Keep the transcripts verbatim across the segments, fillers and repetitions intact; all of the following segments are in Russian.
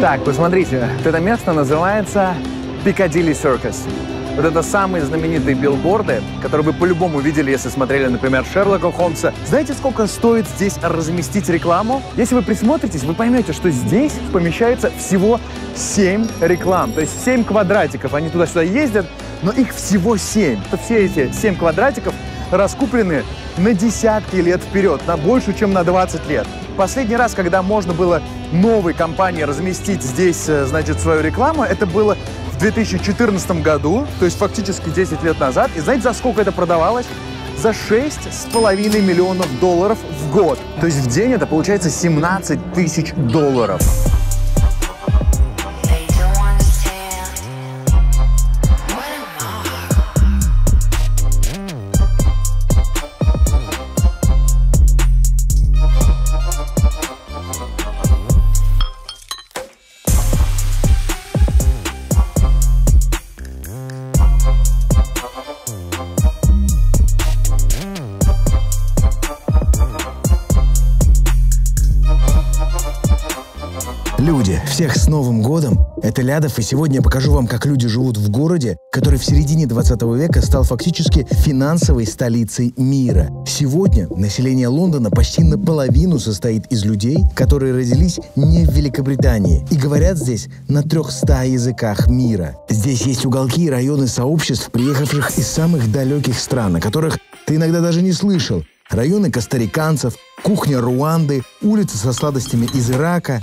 Так, посмотрите, вот это место называется Пикадилли-серкас. Вот это самые знаменитые билборды, которые вы по-любому видели, если смотрели, например, Шерлока Холмса. Знаете, сколько стоит здесь разместить рекламу? Если вы присмотритесь, вы поймете, что здесь помещается всего семь реклам. То есть семь квадратиков. Они туда-сюда ездят, но их всего семь. Все эти семь квадратиков раскуплены на десятки лет вперед, на больше, чем на двадцать лет. Последний раз, когда можно было новой компании разместить здесь, значит, свою рекламу, это было в две тысячи четырнадцатом году, то есть фактически десять лет назад. И знаете, за сколько это продавалось? За шесть с половиной миллионов долларов в год. То есть в день это получается семнадцать тысяч долларов. Всех с Новым годом! Это Лядов, и сегодня я покажу вам, как люди живут в городе, который в середине двадцатого века стал фактически финансовой столицей мира. Сегодня население Лондона почти наполовину состоит из людей, которые родились не в Великобритании и говорят здесь на трёхстах языках мира. Здесь есть уголки и районы сообществ, приехавших из самых далеких стран, о которых ты иногда даже не слышал. Районы костариканцев, кухня Руанды, улицы со сладостями из Ирака.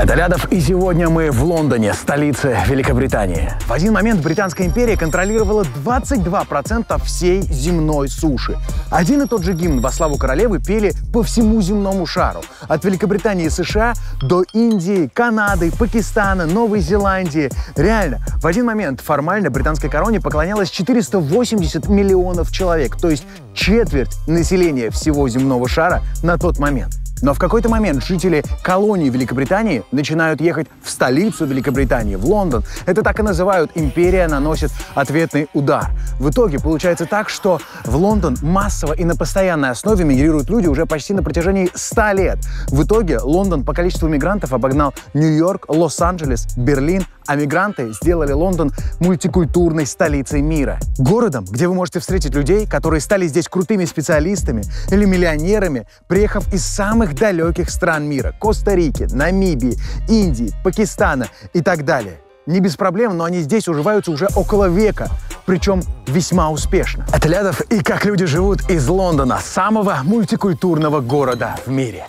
Это Лядов, и сегодня мы в Лондоне, столице Великобритании. В один момент Британская империя контролировала двадцать два процента всей земной суши. Один и тот же гимн во славу королевы пели по всему земному шару. От Великобритании и США до Индии, Канады, Пакистана, Новой Зеландии. Реально, в один момент формально британской короне поклонялось четыреста восемьдесят миллионов человек, то есть четверть населения всего земного шара на тот момент. Но в какой-то момент жители колонии Великобритании начинают ехать в столицу Великобритании, в Лондон. Это так и называют «империя наносит ответный удар». В итоге получается так, что в Лондон массово и на постоянной основе мигрируют люди уже почти на протяжении ста лет. В итоге Лондон по количеству мигрантов обогнал Нью-Йорк, Лос-Анджелес, Берлин, а мигранты сделали Лондон мультикультурной столицей мира. Городом, где вы можете встретить людей, которые стали здесь крутыми специалистами или миллионерами, приехав из самых далеких стран мира – Коста-Рики, Намибии, Индии, Пакистана и так далее. Не без проблем, но они здесь уживаются уже около века, причем весьма успешно. Это Лядов и как люди живут из Лондона, самого мультикультурного города в мире.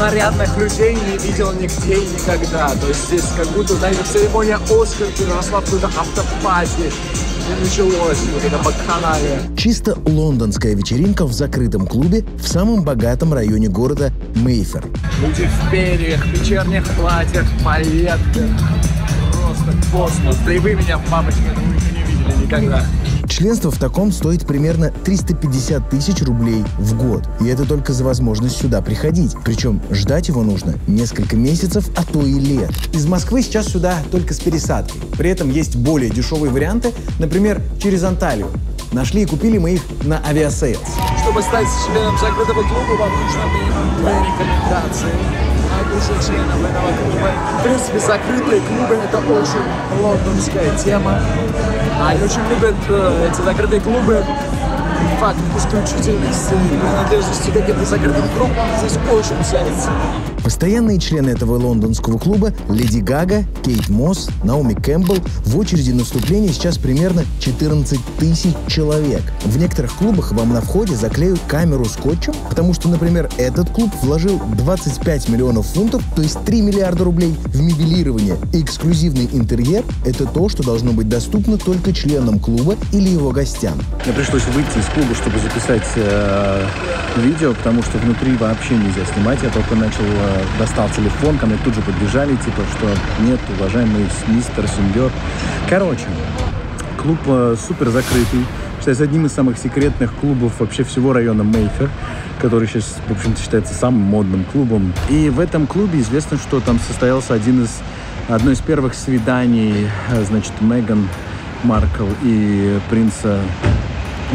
Нарядных людей не видел нигде и никогда. То есть здесь как будто, знаете, церемония «Оскар» переросла в какую-то автопати. И началось вот это бакханалия. Чисто лондонская вечеринка в закрытом клубе в самом богатом районе города Мейфер. Люди в перьях, в вечерних платьях, пайетках. Просто космос. Да и вы меня, папочка, ну, еще не видели никогда. Членство в таком стоит примерно триста пятьдесят тысяч рублей в год. И это только за возможность сюда приходить. Причем ждать его нужно несколько месяцев, а то и лет. Из Москвы сейчас сюда только с пересадкой. При этом есть более дешевые варианты, например, через Анталию. Нашли и купили мы их на авиасейлс. Чтобы стать членом закрытого клуба, вам нужно две рекомендации. В принципе, закрытые клубы – это очень лондонская тема. Они очень любят э, эти закрытые клубы. Факт исключительности и принадлежности каким-то закрытым группам здесь очень ценится. Постоянные члены этого лондонского клуба – Леди Гага, Кейт Мосс, Наоми Кэмпбелл. В очереди на вступление сейчас примерно четырнадцать тысяч человек. В некоторых клубах вам на входе заклеют камеру скотчем, потому что, например, этот клуб вложил двадцать пять миллионов фунтов, то есть три миллиарда рублей в мебелирование. И эксклюзивный интерьер – это то, что должно быть доступно только членам клуба или его гостям. Мне пришлось выйти из клуба, чтобы записать э, видео, потому что внутри вообще нельзя снимать. Я только начал... достал телефон, ко мне тут же подбежали, типа, что нет, уважаемый мистер Сеньор. Короче, клуб супер закрытый. Считается одним из самых секретных клубов вообще всего района Мейфер, который сейчас, в общем-то, считается самым модным клубом. И в этом клубе известно, что там состоялся один из, одно из первых свиданий, значит, Меган Маркл и принца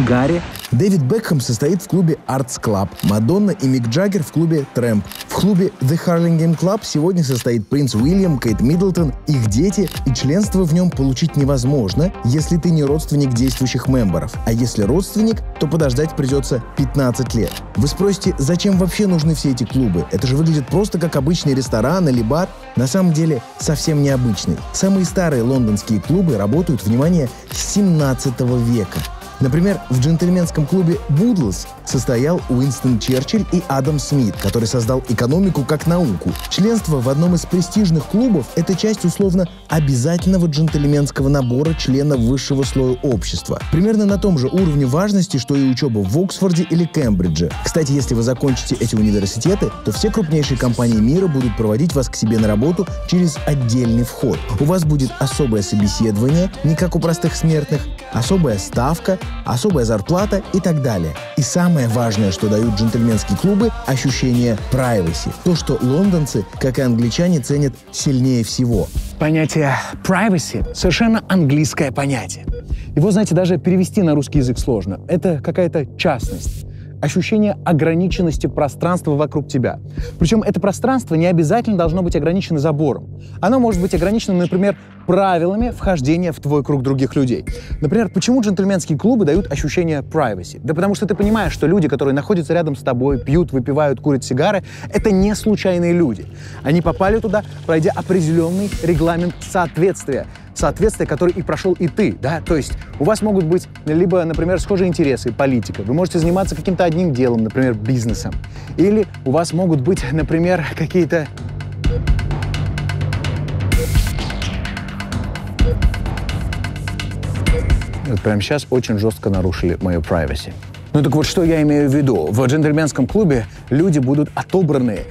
Гарри. Дэвид Бекхэм состоит в клубе Arts Club, Мадонна и Мик Джаггер в клубе Tramp. В клубе The Harlingen Club сегодня состоит принц Уильям, Кейт Миддлтон, их дети, и членство в нем получить невозможно, если ты не родственник действующих мемберов. А если родственник, то подождать придется пятнадцать лет. Вы спросите, зачем вообще нужны все эти клубы? Это же выглядит просто как обычный ресторан или бар. На самом деле совсем необычный. Самые старые лондонские клубы работают, внимание, с семнадцатого века. Например, в джентльменском клубе «Будлс» состоял Уинстон Черчилль и Адам Смит, который создал экономику как науку. Членство в одном из престижных клубов – это часть условно обязательного джентльменского набора членов высшего слоя общества. Примерно на том же уровне важности, что и учеба в Оксфорде или Кембридже. Кстати, если вы закончите эти университеты, то все крупнейшие компании мира будут проводить вас к себе на работу через отдельный вход. У вас будет особое собеседование, не как у простых смертных, особая ставка, особая зарплата и так далее. И самое важное, что дают джентльменские клубы – ощущение privacy. То, что лондонцы, как и англичане, ценят сильнее всего. Понятие privacy – совершенно английское понятие. Его, знаете, даже перевести на русский язык сложно. Это какая-то частность. Ощущение ограниченности пространства вокруг тебя. Причем это пространство не обязательно должно быть ограничено забором. Оно может быть ограничено, например, правилами вхождения в твой круг других людей. Например, почему джентльменские клубы дают ощущение privacy? Да потому что ты понимаешь, что люди, которые находятся рядом с тобой, пьют, выпивают, курят сигары, это не случайные люди. Они попали туда, пройдя определенный регламент соответствия. Соответствие, которое и прошел и ты, да? То есть у вас могут быть либо, например, схожие интересы, политика, вы можете заниматься каким-то одним делом, например, бизнесом, или у вас могут быть, например, какие-то... Вот прямо сейчас очень жестко нарушили мою privacy. Ну так вот, что я имею в виду? В джентльменском клубе люди будут отобраны,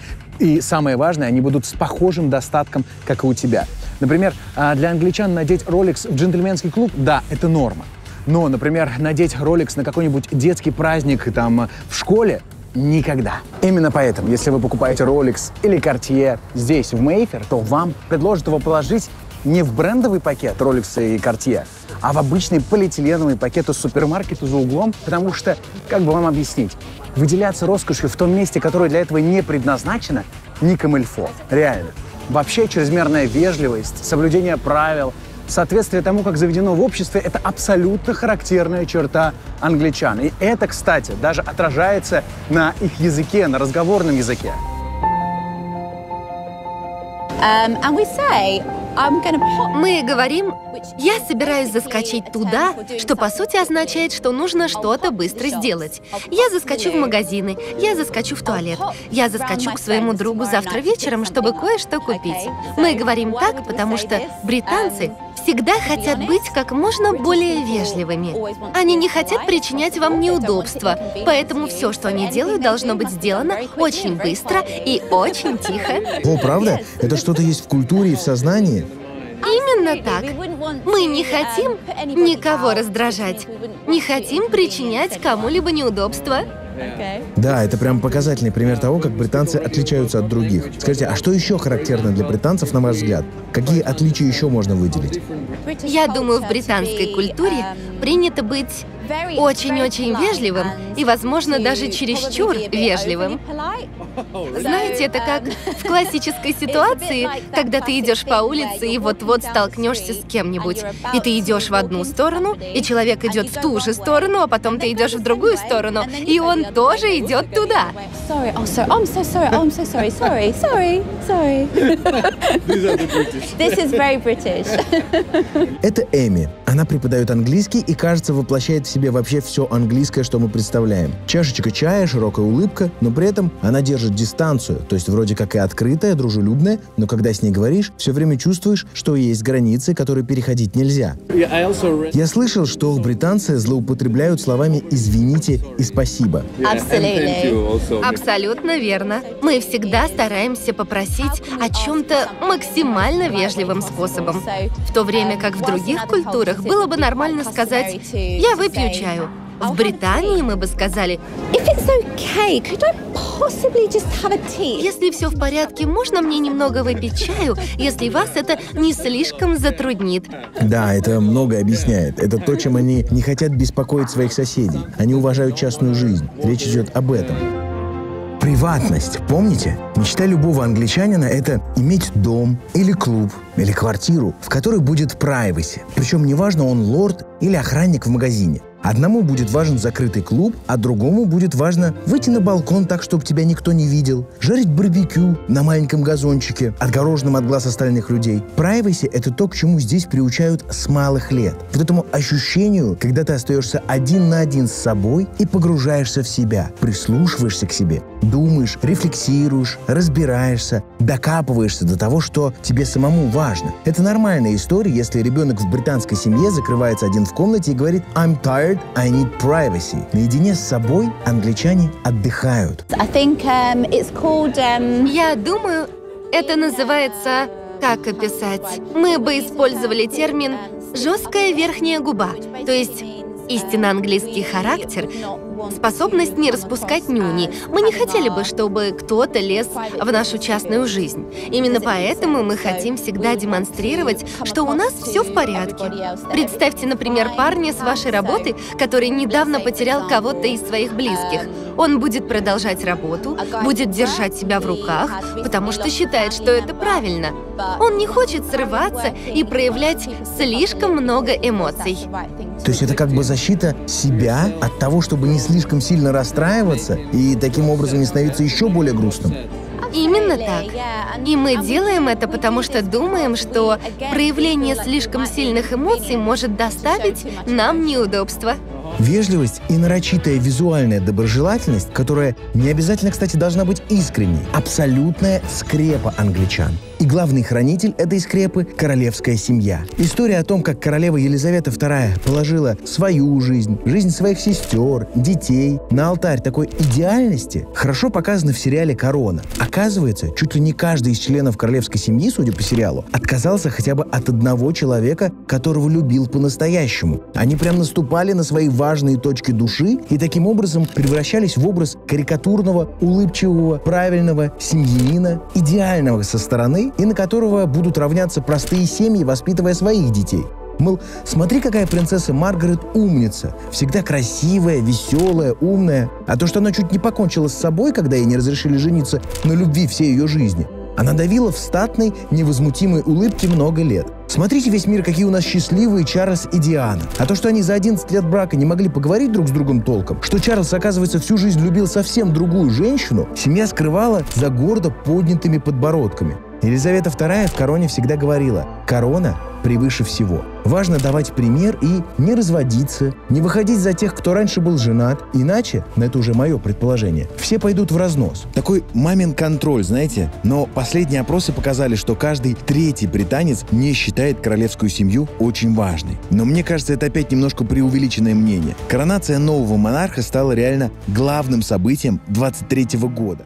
и самое важное, они будут с похожим достатком, как и у тебя. Например, для англичан надеть Rolex в джентльменский клуб, да, это норма. Но, например, надеть Rolex на какой-нибудь детский праздник там в школе – никогда. Именно поэтому, если вы покупаете Rolex или Cartier здесь, в Мейфер, то вам предложат его положить не в брендовый пакет Rolex и Cartier, а в обычный полиэтиленовый пакет из супермаркета за углом, потому что, как бы вам объяснить, выделяться роскошью в том месте, которое для этого не предназначено, не камильфо. Реально. Вообще, чрезмерная вежливость, соблюдение правил, соответствие тому, как заведено в обществе, это абсолютно характерная черта англичан. И это, кстати, даже отражается на их языке, на разговорном языке. Um, and we say, I'm gonna pop... Мы говорим, я собираюсь заскочить туда, что по сути означает, что нужно что-то быстро сделать. Я заскочу в магазины, я заскочу в туалет, я заскочу к своему другу завтра вечером, чтобы кое-что купить. Мы говорим так, потому что британцы всегда хотят быть как можно более вежливыми. Они не хотят причинять вам неудобства, поэтому все, что они делают, должно быть сделано очень быстро и очень тихо. О, правда? Это что-то есть в культуре и в сознании? Именно так. Мы не хотим никого раздражать, не хотим причинять кому-либо неудобства. Да, это прям показательный пример того, как британцы отличаются от других. Скажите, а что еще характерно для британцев, на ваш взгляд? Какие отличия еще можно выделить? Я думаю, в британской культуре принято быть очень-очень вежливым и, возможно, даже чересчур вежливым. Знаете, это как в классической ситуации, когда ты идешь по улице и вот-вот столкнешься с кем-нибудь. И ты идешь в одну сторону, и человек идет в ту же сторону, а потом ты идешь в другую сторону, и он тоже идет туда. Это Эми. Она преподает английский и, кажется, воплощает в себе вообще все английское, что мы представляем. Чашечка чая, широкая улыбка, но при этом она держит дистанцию, то есть вроде как и открытая, дружелюбная, но когда с ней говоришь, все время чувствуешь, что есть границы, которые переходить нельзя. Я слышал, что британцы злоупотребляют словами «извините» и «спасибо». Абсолютно. Абсолютно верно. Мы всегда стараемся попросить о чем-то максимально вежливым способом, в то время как в других культурах было бы нормально сказать «я выпью чаю». В Британии мы бы сказали «если все в порядке, можно мне немного выпить чаю, если вас это не слишком затруднит». Да, это многое объясняет. Это то, чем они не хотят беспокоить своих соседей. Они уважают частную жизнь. Речь идет об этом. Приватность. Помните? Мечта любого англичанина – это иметь дом или клуб, или квартиру, в которой будет прайваси. Причем неважно, он лорд или охранник в магазине. Одному будет важен закрытый клуб, а другому будет важно выйти на балкон так, чтобы тебя никто не видел, жарить барбекю на маленьком газончике, отгороженном от глаз остальных людей. Privacy — это то, к чему здесь приучают с малых лет. Вот этому ощущению, когда ты остаешься один на один с собой и погружаешься в себя, прислушиваешься к себе, думаешь, рефлексируешь, разбираешься, докапываешься до того, что тебе самому важно. Это нормальная история, если ребенок в британской семье закрывается один в комнате и говорит «I'm tired, I need privacy». Наедине с собой англичане отдыхают. I think, um, it's called, um... Я думаю, это называется, как описать, мы бы использовали термин «жесткая верхняя губа», то есть истинно английский характер, способность не распускать нюни. Мы не хотели бы, чтобы кто-то лез в нашу частную жизнь. Именно поэтому мы хотим всегда демонстрировать, что у нас все в порядке. Представьте, например, парня с вашей работы, который недавно потерял кого-то из своих близких. Он будет продолжать работу, будет держать себя в руках, потому что считает, что это правильно. Он не хочет срываться и проявлять слишком много эмоций. То есть это как бы защита себя от того, чтобы не слишком сильно расстраиваться и таким образом не становиться еще более грустным. Именно так. И мы делаем это, потому что думаем, что проявление слишком сильных эмоций может доставить нам неудобства. Вежливость и нарочитая визуальная доброжелательность, которая не обязательно, кстати, должна быть искренней, абсолютная скрепа англичан. И главный хранитель этой скрепы – королевская семья. История о том, как королева Елизавета вторая положила свою жизнь, жизнь своих сестер, детей на алтарь такой идеальности, хорошо показана в сериале «Корона». Оказывается, чуть ли не каждый из членов королевской семьи, судя по сериалу, отказался хотя бы от одного человека, которого любил по-настоящему. Они прям наступали на свои важные точки души и таким образом превращались в образ карикатурного, улыбчивого, правильного семьянина, идеального со стороны, и на которого будут равняться простые семьи, воспитывая своих детей. Мол, смотри, какая принцесса Маргарет умница, всегда красивая, веселая, умная. А то, что она чуть не покончила с собой, когда ей не разрешили жениться на любви всей ее жизни, она давила в статной, невозмутимой улыбке много лет. Смотрите весь мир, какие у нас счастливые Чарльз и Диана. А то, что они за одиннадцать лет брака не могли поговорить друг с другом толком, что Чарльз, оказывается, всю жизнь любил совсем другую женщину, семья скрывала за гордо поднятыми подбородками. Елизавета вторая в «Короне» всегда говорила: «Корона превыше всего». Важно давать пример и не разводиться, не выходить за тех, кто раньше был женат. Иначе, но это уже мое предположение, все пойдут в разнос. Такой мамин контроль, знаете? Но последние опросы показали, что каждый третий британец не считает королевскую семью очень важной. Но мне кажется, это опять немножко преувеличенное мнение. Коронация нового монарха стала реально главным событием двадцать третьего года.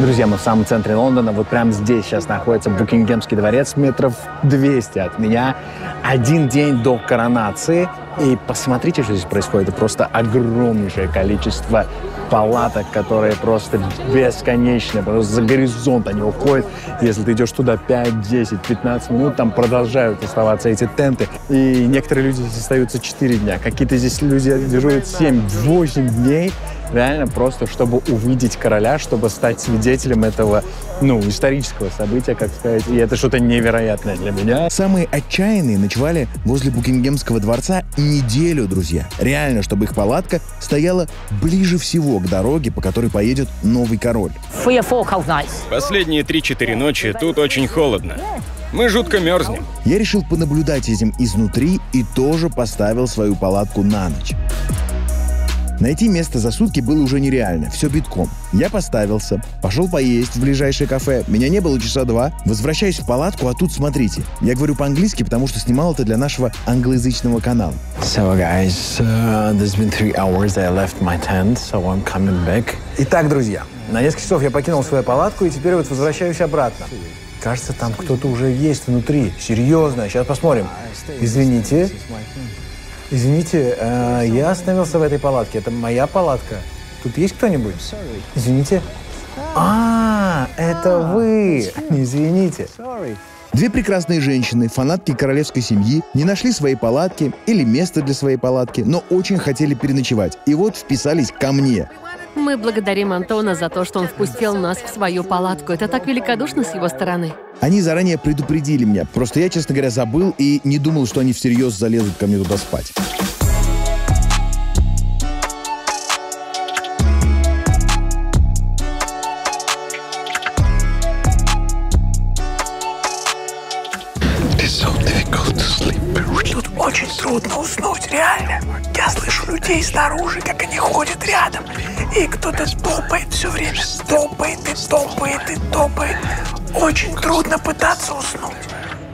Друзья, мы в самом центре Лондона, вот прямо здесь сейчас находится Букингемский дворец, метров двести от меня. Один день до коронации. И посмотрите, что здесь происходит. Просто огромнейшее количество палаток, которые просто бесконечные, просто за горизонт они уходят. Если ты идешь туда пять, десять, пятнадцать минут, там продолжают оставаться эти тенты. И некоторые люди здесь остаются четыре дня, какие-то здесь люди дежурят семь-восемь дней. реально просто, чтобы увидеть короля, чтобы стать свидетелем этого, ну, исторического события, как сказать. И это что-то невероятное для меня. Самые отчаянные ночевали возле Букингемского дворца неделю, друзья. Реально, чтобы их палатка стояла ближе всего к дороге, по которой поедет новый король. Последние три-четыре ночи тут очень холодно. Мы жутко мерзнем. Я решил понаблюдать этим изнутри и тоже поставил свою палатку на ночь. Найти место за сутки было уже нереально, все битком. Я поставился, пошел поесть в ближайшее кафе, меня не было часа два, возвращаюсь в палатку, а тут смотрите. Я говорю по-английски, потому что снимал это для нашего англоязычного канала. Итак, друзья, на несколько часов я покинул свою палатку и теперь вот возвращаюсь обратно. Кажется, там кто-то уже есть внутри. Серьезно, сейчас посмотрим. Извините. Извините, э, я остановился в этой палатке. Это моя палатка. Тут есть кто-нибудь? Извините. А, это вы. Извините. Две прекрасные женщины, фанатки королевской семьи, не нашли своей палатки или места для своей палатки, но очень хотели переночевать. И вот вписались ко мне. Мы благодарим Антона за то, что он впустил нас в свою палатку. Это так великодушно с его стороны. Они заранее предупредили меня. Просто я, честно говоря, забыл и не думал, что они всерьез залезут ко мне туда спать. Тут очень трудно уснуть, реально. Я слышу людей снаружи, как они ходят рядом. И кто-то топает все время. Топает и топает и топает. Очень трудно пытаться уснуть.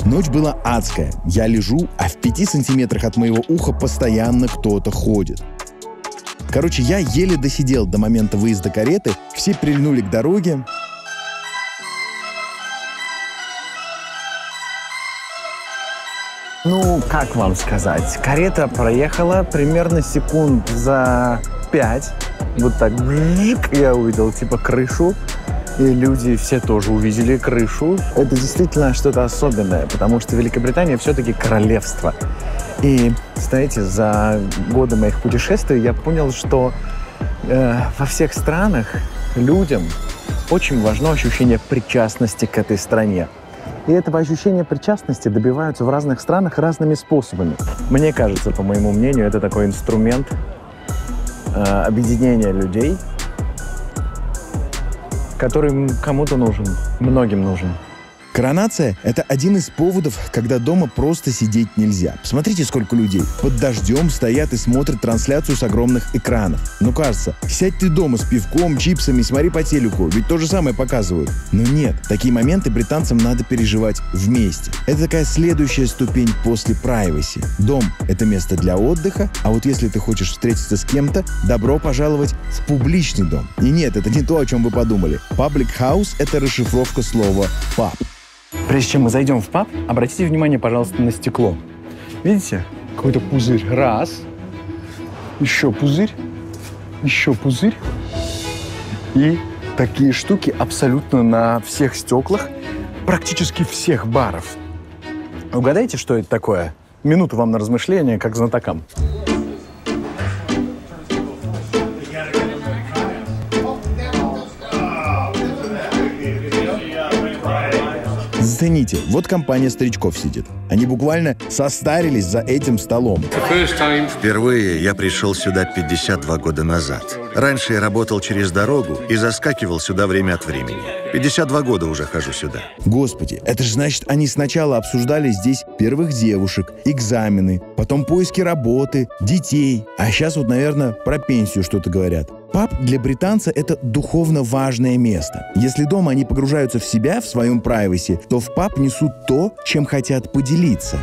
Ночь была адская. Я лежу, а в пяти сантиметрах от моего уха постоянно кто-то ходит. Короче, я еле досидел до момента выезда кареты. Все прильнули к дороге. Ну, как вам сказать? Карета проехала примерно секунд за пять. Вот так я увидел типа крышу. И люди все тоже увидели крышу. Это действительно что-то особенное, потому что Великобритания все-таки королевство. И, знаете, за годы моих путешествий я понял, что э, во всех странах людям очень важно ощущение причастности к этой стране. И этого ощущения причастности добиваются в разных странах разными способами. Мне кажется, по моему мнению, это такой инструмент э, объединения людей, который кому-то нужен, многим нужен. Коронация – это один из поводов, когда дома просто сидеть нельзя. Посмотрите, сколько людей. Под дождем стоят и смотрят трансляцию с огромных экранов. Ну, кажется, сядь ты дома с пивком, чипсами, смотри по телеку, ведь то же самое показывают. Но нет, такие моменты британцам надо переживать вместе. Это такая следующая ступень после прайваси. Дом – это место для отдыха, а вот если ты хочешь встретиться с кем-то, добро пожаловать в публичный дом. И нет, это не то, о чем вы подумали. Public house – это расшифровка слова «паб». Прежде чем мы зайдем в паб, обратите внимание, пожалуйста, на стекло. Видите? Какой-то пузырь. Раз. Еще пузырь. Еще пузырь. И такие штуки абсолютно на всех стеклах практически всех баров. Угадайте, что это такое? Минуту вам на размышление, как знатокам. Зацените, вот компания старичков сидит. Они буквально состарились за этим столом. Впервые я пришел сюда пятьдесят два года назад. Раньше я работал через дорогу и заскакивал сюда время от времени. пятьдесят два года уже хожу сюда. Господи, это же значит, они сначала обсуждали здесь первых девушек, экзамены, потом поиски работы, детей. А сейчас вот, наверное, про пенсию что-то говорят. Паб для британца – это духовно важное место. Если дома они погружаются в себя, в своем прайваси, то в паб несут то, чем хотят поделиться.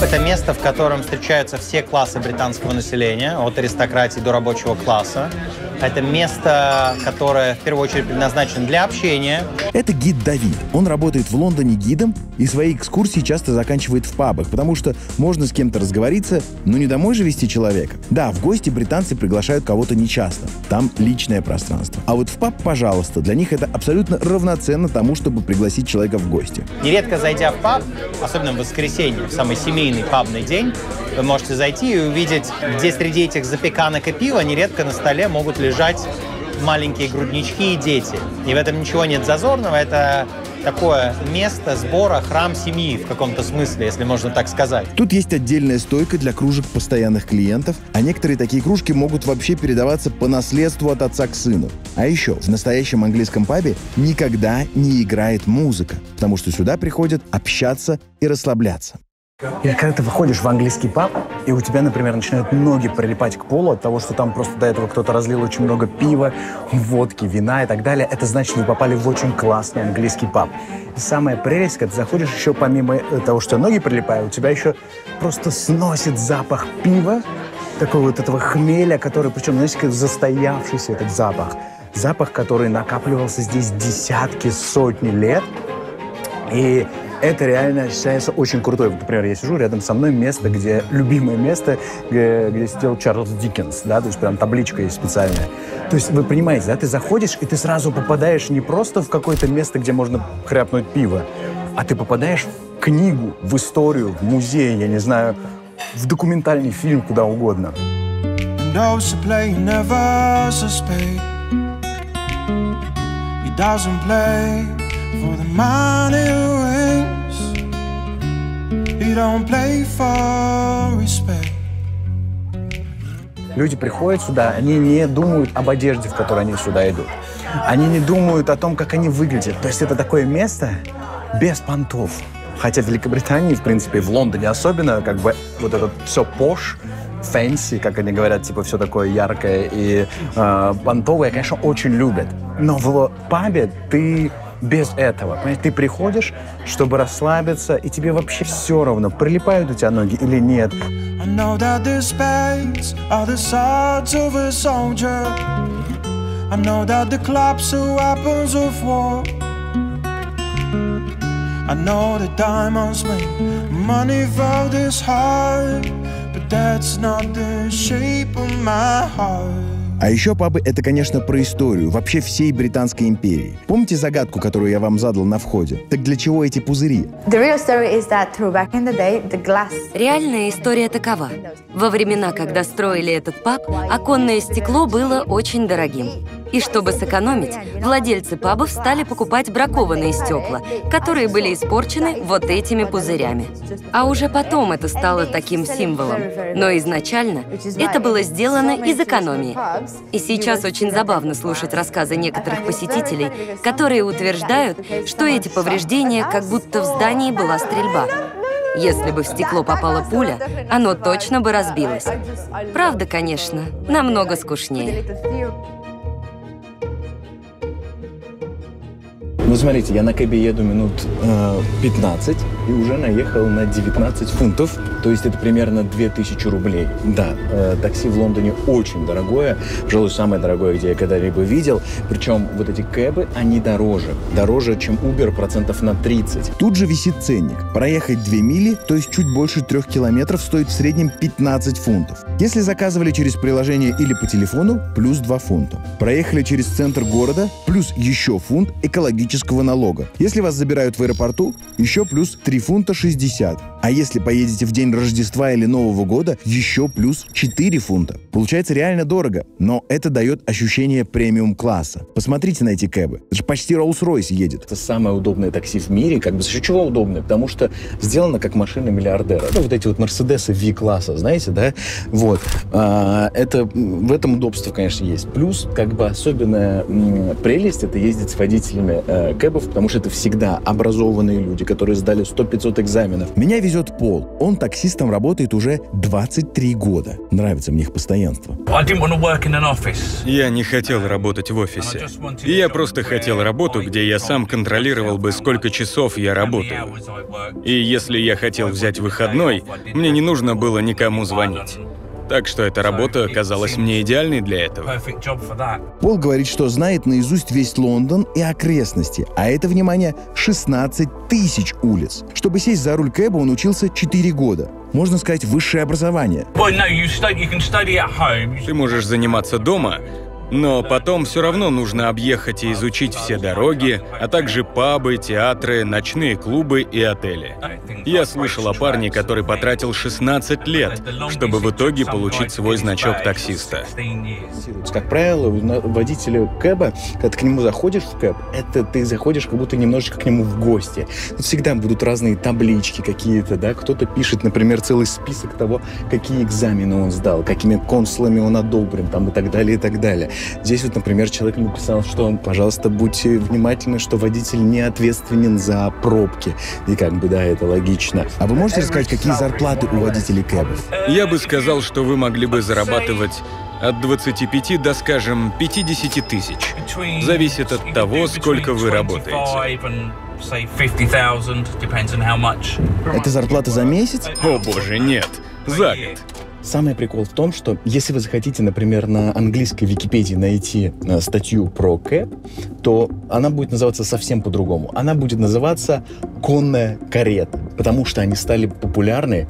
Паб – это место, в котором встречаются все классы британского населения, от аристократии до рабочего класса. Это место, которое в первую очередь предназначено для общения. Это гид Давид. Он работает в Лондоне гидом и свои экскурсии часто заканчивает в пабах, потому что можно с кем-то разговориться, но не домой же вести человека. Да, в гости британцы приглашают кого-то нечасто. Там личное пространство. А вот в паб, пожалуйста, для них это абсолютно равноценно тому, чтобы пригласить человека в гости. Нередко зайдя в паб, особенно в воскресенье, в самый семейный пабный день, вы можете зайти и увидеть, где среди этих запеканок и пива нередко на столе могут лежать маленькие груднички и дети. И в этом ничего нет зазорного. Это такое место сбора, храм семьи в каком-то смысле, если можно так сказать. Тут есть отдельная стойка для кружек постоянных клиентов, а некоторые такие кружки могут вообще передаваться по наследству от отца к сыну. А еще в настоящем английском пабе никогда не играет музыка, потому что сюда приходят общаться и расслабляться. И когда ты выходишь в английский паб, и у тебя, например, начинают ноги прилипать к полу от того, что там просто до этого кто-то разлил очень много пива, водки, вина и так далее, это значит, что вы попали в очень классный английский паб. И самая прелесть, когда ты заходишь, еще помимо того, что ноги прилипают, у тебя еще просто сносит запах пива, такого вот этого хмеля, который, причем, знаете, застоявшийся этот запах. Запах, который накапливался здесь десятки, сотни лет. И это реально ощущается очень крутой. Вот, например, я сижу, рядом со мной место, где любимое место, где, где сидел Чарльз Диккенс, да, то есть прям табличка есть специальная. То есть вы понимаете, да, ты заходишь, и ты сразу попадаешь не просто в какое-то место, где можно хряпнуть пиво, а ты попадаешь в книгу, в историю, в музей, я не знаю, в документальный фильм, куда угодно. Люди приходят сюда, они не думают об одежде, в которой они сюда идут. Они не думают о том, как они выглядят. То есть это такое место без понтов. Хотя в Великобритании, в принципе, в Лондоне особенно, как бы вот это все пош, фэнси, как они говорят, типа все такое яркое и э, понтовое, конечно, очень любят. Но в пабе ты... без этого. Понимаешь, ты приходишь, чтобы расслабиться, и тебе вообще все равно, прилипают у тебя ноги или нет. А еще пабы — это, конечно, про историю вообще всей Британской империи. Помните загадку, которую я вам задал на входе? Так для чего эти пузыри? Реальная история такова. Во времена, когда строили этот паб, оконное стекло было очень дорогим. И чтобы сэкономить, владельцы пабов стали покупать бракованные стекла, которые были испорчены вот этими пузырями. А уже потом это стало таким символом. Но изначально это было сделано из экономии. И сейчас очень забавно слушать рассказы некоторых посетителей, которые утверждают, что эти повреждения, как будто в здании была стрельба. Если бы в стекло попала пуля, оно точно бы разбилось. Правда, конечно, намного скучнее. Ну, смотрите, я на кэбе еду минут э, пятнадцать и уже наехал на девятнадцать фунтов, то есть это примерно две тысячи рублей. Да, э, такси в Лондоне очень дорогое, пожалуй, самое дорогое, где я когда-либо видел. Причем вот эти кэбы, они дороже. Дороже, чем Uber процентов на тридцать. Тут же висит ценник. Проехать две мили, то есть чуть больше трех километров, стоит в среднем пятнадцать фунтов. Если заказывали через приложение или по телефону, плюс два фунта. Проехали через центр города, плюс еще фунт экологически налога. Если вас забирают в аэропорту, еще плюс три фунта шестьдесят. А если поедете в день Рождества или Нового года, еще плюс четыре фунта. Получается реально дорого, но это дает ощущение премиум-класса. Посмотрите на эти кэбы. Это же почти Rolls-Royce едет. Это самое удобное такси в мире, как бы за счет чего удобное, потому что сделано как машина миллиардера. Это вот эти вот Мерседесы ви класса, знаете, да? Вот. Это, в этом удобство, конечно, есть. Плюс, как бы, особенная прелесть — это ездить с водителями кэбов, потому что это всегда образованные люди, которые сдали сто пятьсот экзаменов. Меня везет Пол. Он таксистом работает уже двадцать три года. Нравится мне их постоянство. Я не хотел работать в офисе. Я просто хотел работу, где я сам контролировал бы, сколько часов я работаю. И если я хотел взять выходной, мне не нужно было никому звонить. Так что эта работа оказалась мне идеальной для этого. Пол говорит, что знает наизусть весь Лондон и окрестности, а это, внимание, шестнадцать тысяч улиц. Чтобы сесть за руль кэба, он учился четыре года. Можно сказать, высшее образование. Ты можешь заниматься дома, но потом все равно нужно объехать и изучить все дороги, а также пабы, театры, ночные клубы и отели. Я слышал о парне, который потратил шестнадцать лет, чтобы в итоге получить свой значок таксиста. Как правило, водителю кэба, когда ты к нему заходишь в кэб, это ты заходишь как будто немножечко к нему в гости. Всегда будут разные таблички какие-то, да, кто-то пишет, например, целый список того, какие экзамены он сдал, какими консулами он одобрен, там и так далее, и так далее. Здесь вот, например, человек написал, что, пожалуйста, будьте внимательны, что водитель не ответственен за пробки. И как бы, да, это логично. А вы можете рассказать, какие зарплаты у водителей кэбов? Я бы сказал, что вы могли бы зарабатывать от двадцати пяти до, скажем, пятидесяти тысяч. Зависит от того, сколько вы работаете. Это зарплата за месяц? О боже, нет. За год. Самый прикол в том, что если вы захотите, например, на английской Википедии найти статью про кэб, то она будет называться совсем по-другому. Она будет называться «конная карета», потому что они стали популярны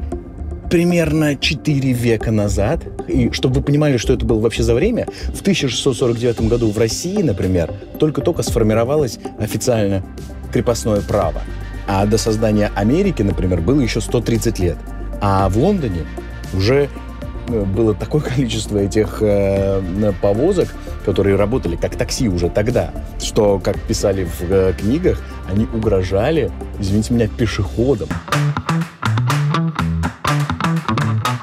примерно четыре века назад. И чтобы вы понимали, что это было вообще за время, в тысяча шестьсот сорок девятом году в России, например, только-только сформировалось официально крепостное право. А до создания Америки, например, было еще сто тридцать лет. А в Лондоне уже было такое количество этих э, повозок, которые работали как такси уже тогда, что, как писали в э, книгах, они угрожали, извините меня, пешеходам.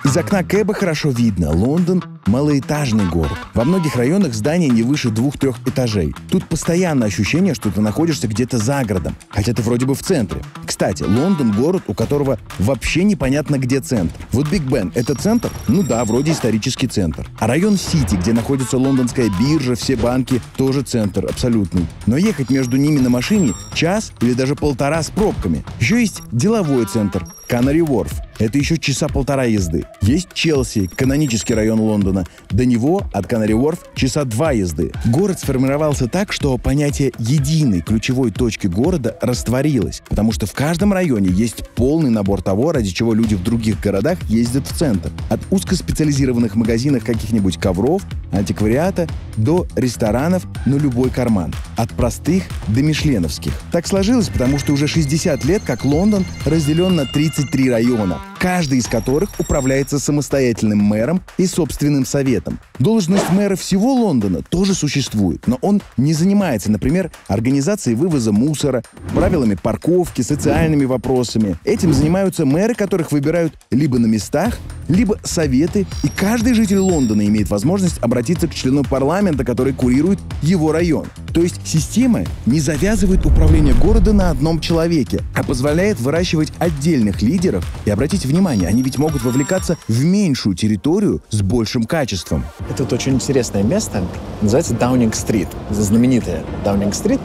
Из окна кэба хорошо видно. Лондон – малоэтажный город. Во многих районах здания не выше двух-трех этажей. Тут постоянно ощущение, что ты находишься где-то за городом, хотя ты вроде бы в центре. Кстати, Лондон – город, у которого вообще непонятно, где центр. Вот Биг Бен – это центр? Ну да, вроде исторический центр. А район Сити, где находится лондонская биржа, все банки – тоже центр абсолютный. Но ехать между ними на машине час или даже полтора с пробками. Еще есть деловой центр – Канари-Ворф. Это еще часа полтора езды. Есть Челси, канонический район Лондона. До него от Канари-Уорф часа два езды. Город сформировался так, что понятие единой ключевой точки города растворилось, потому что в каждом районе есть полный набор того, ради чего люди в других городах ездят в центр. От узкоспециализированных магазинов каких-нибудь ковров, антиквариата до ресторанов на любой карман. От простых до мишленовских. Так сложилось, потому что уже шестьдесят лет, как Лондон разделен на тридцать три района, каждый из которых управляется самостоятельным мэром и собственным советом. Должность мэра всего Лондона тоже существует, но он не занимается, например, организацией вывоза мусора, правилами парковки, социальными вопросами. Этим занимаются мэры, которых выбирают либо на местах, либо советы, и каждый житель Лондона имеет возможность обратиться к члену парламента, который курирует его район. То есть система не завязывает управление города на одном человеке, а позволяет выращивать отдельных лидеров. И обратите внимание, они ведь могут вовлекаться в меньшую территорию с большим качеством. Это вот очень интересное место, называется Даунинг-стрит, знаменитая Даунинг-стрит.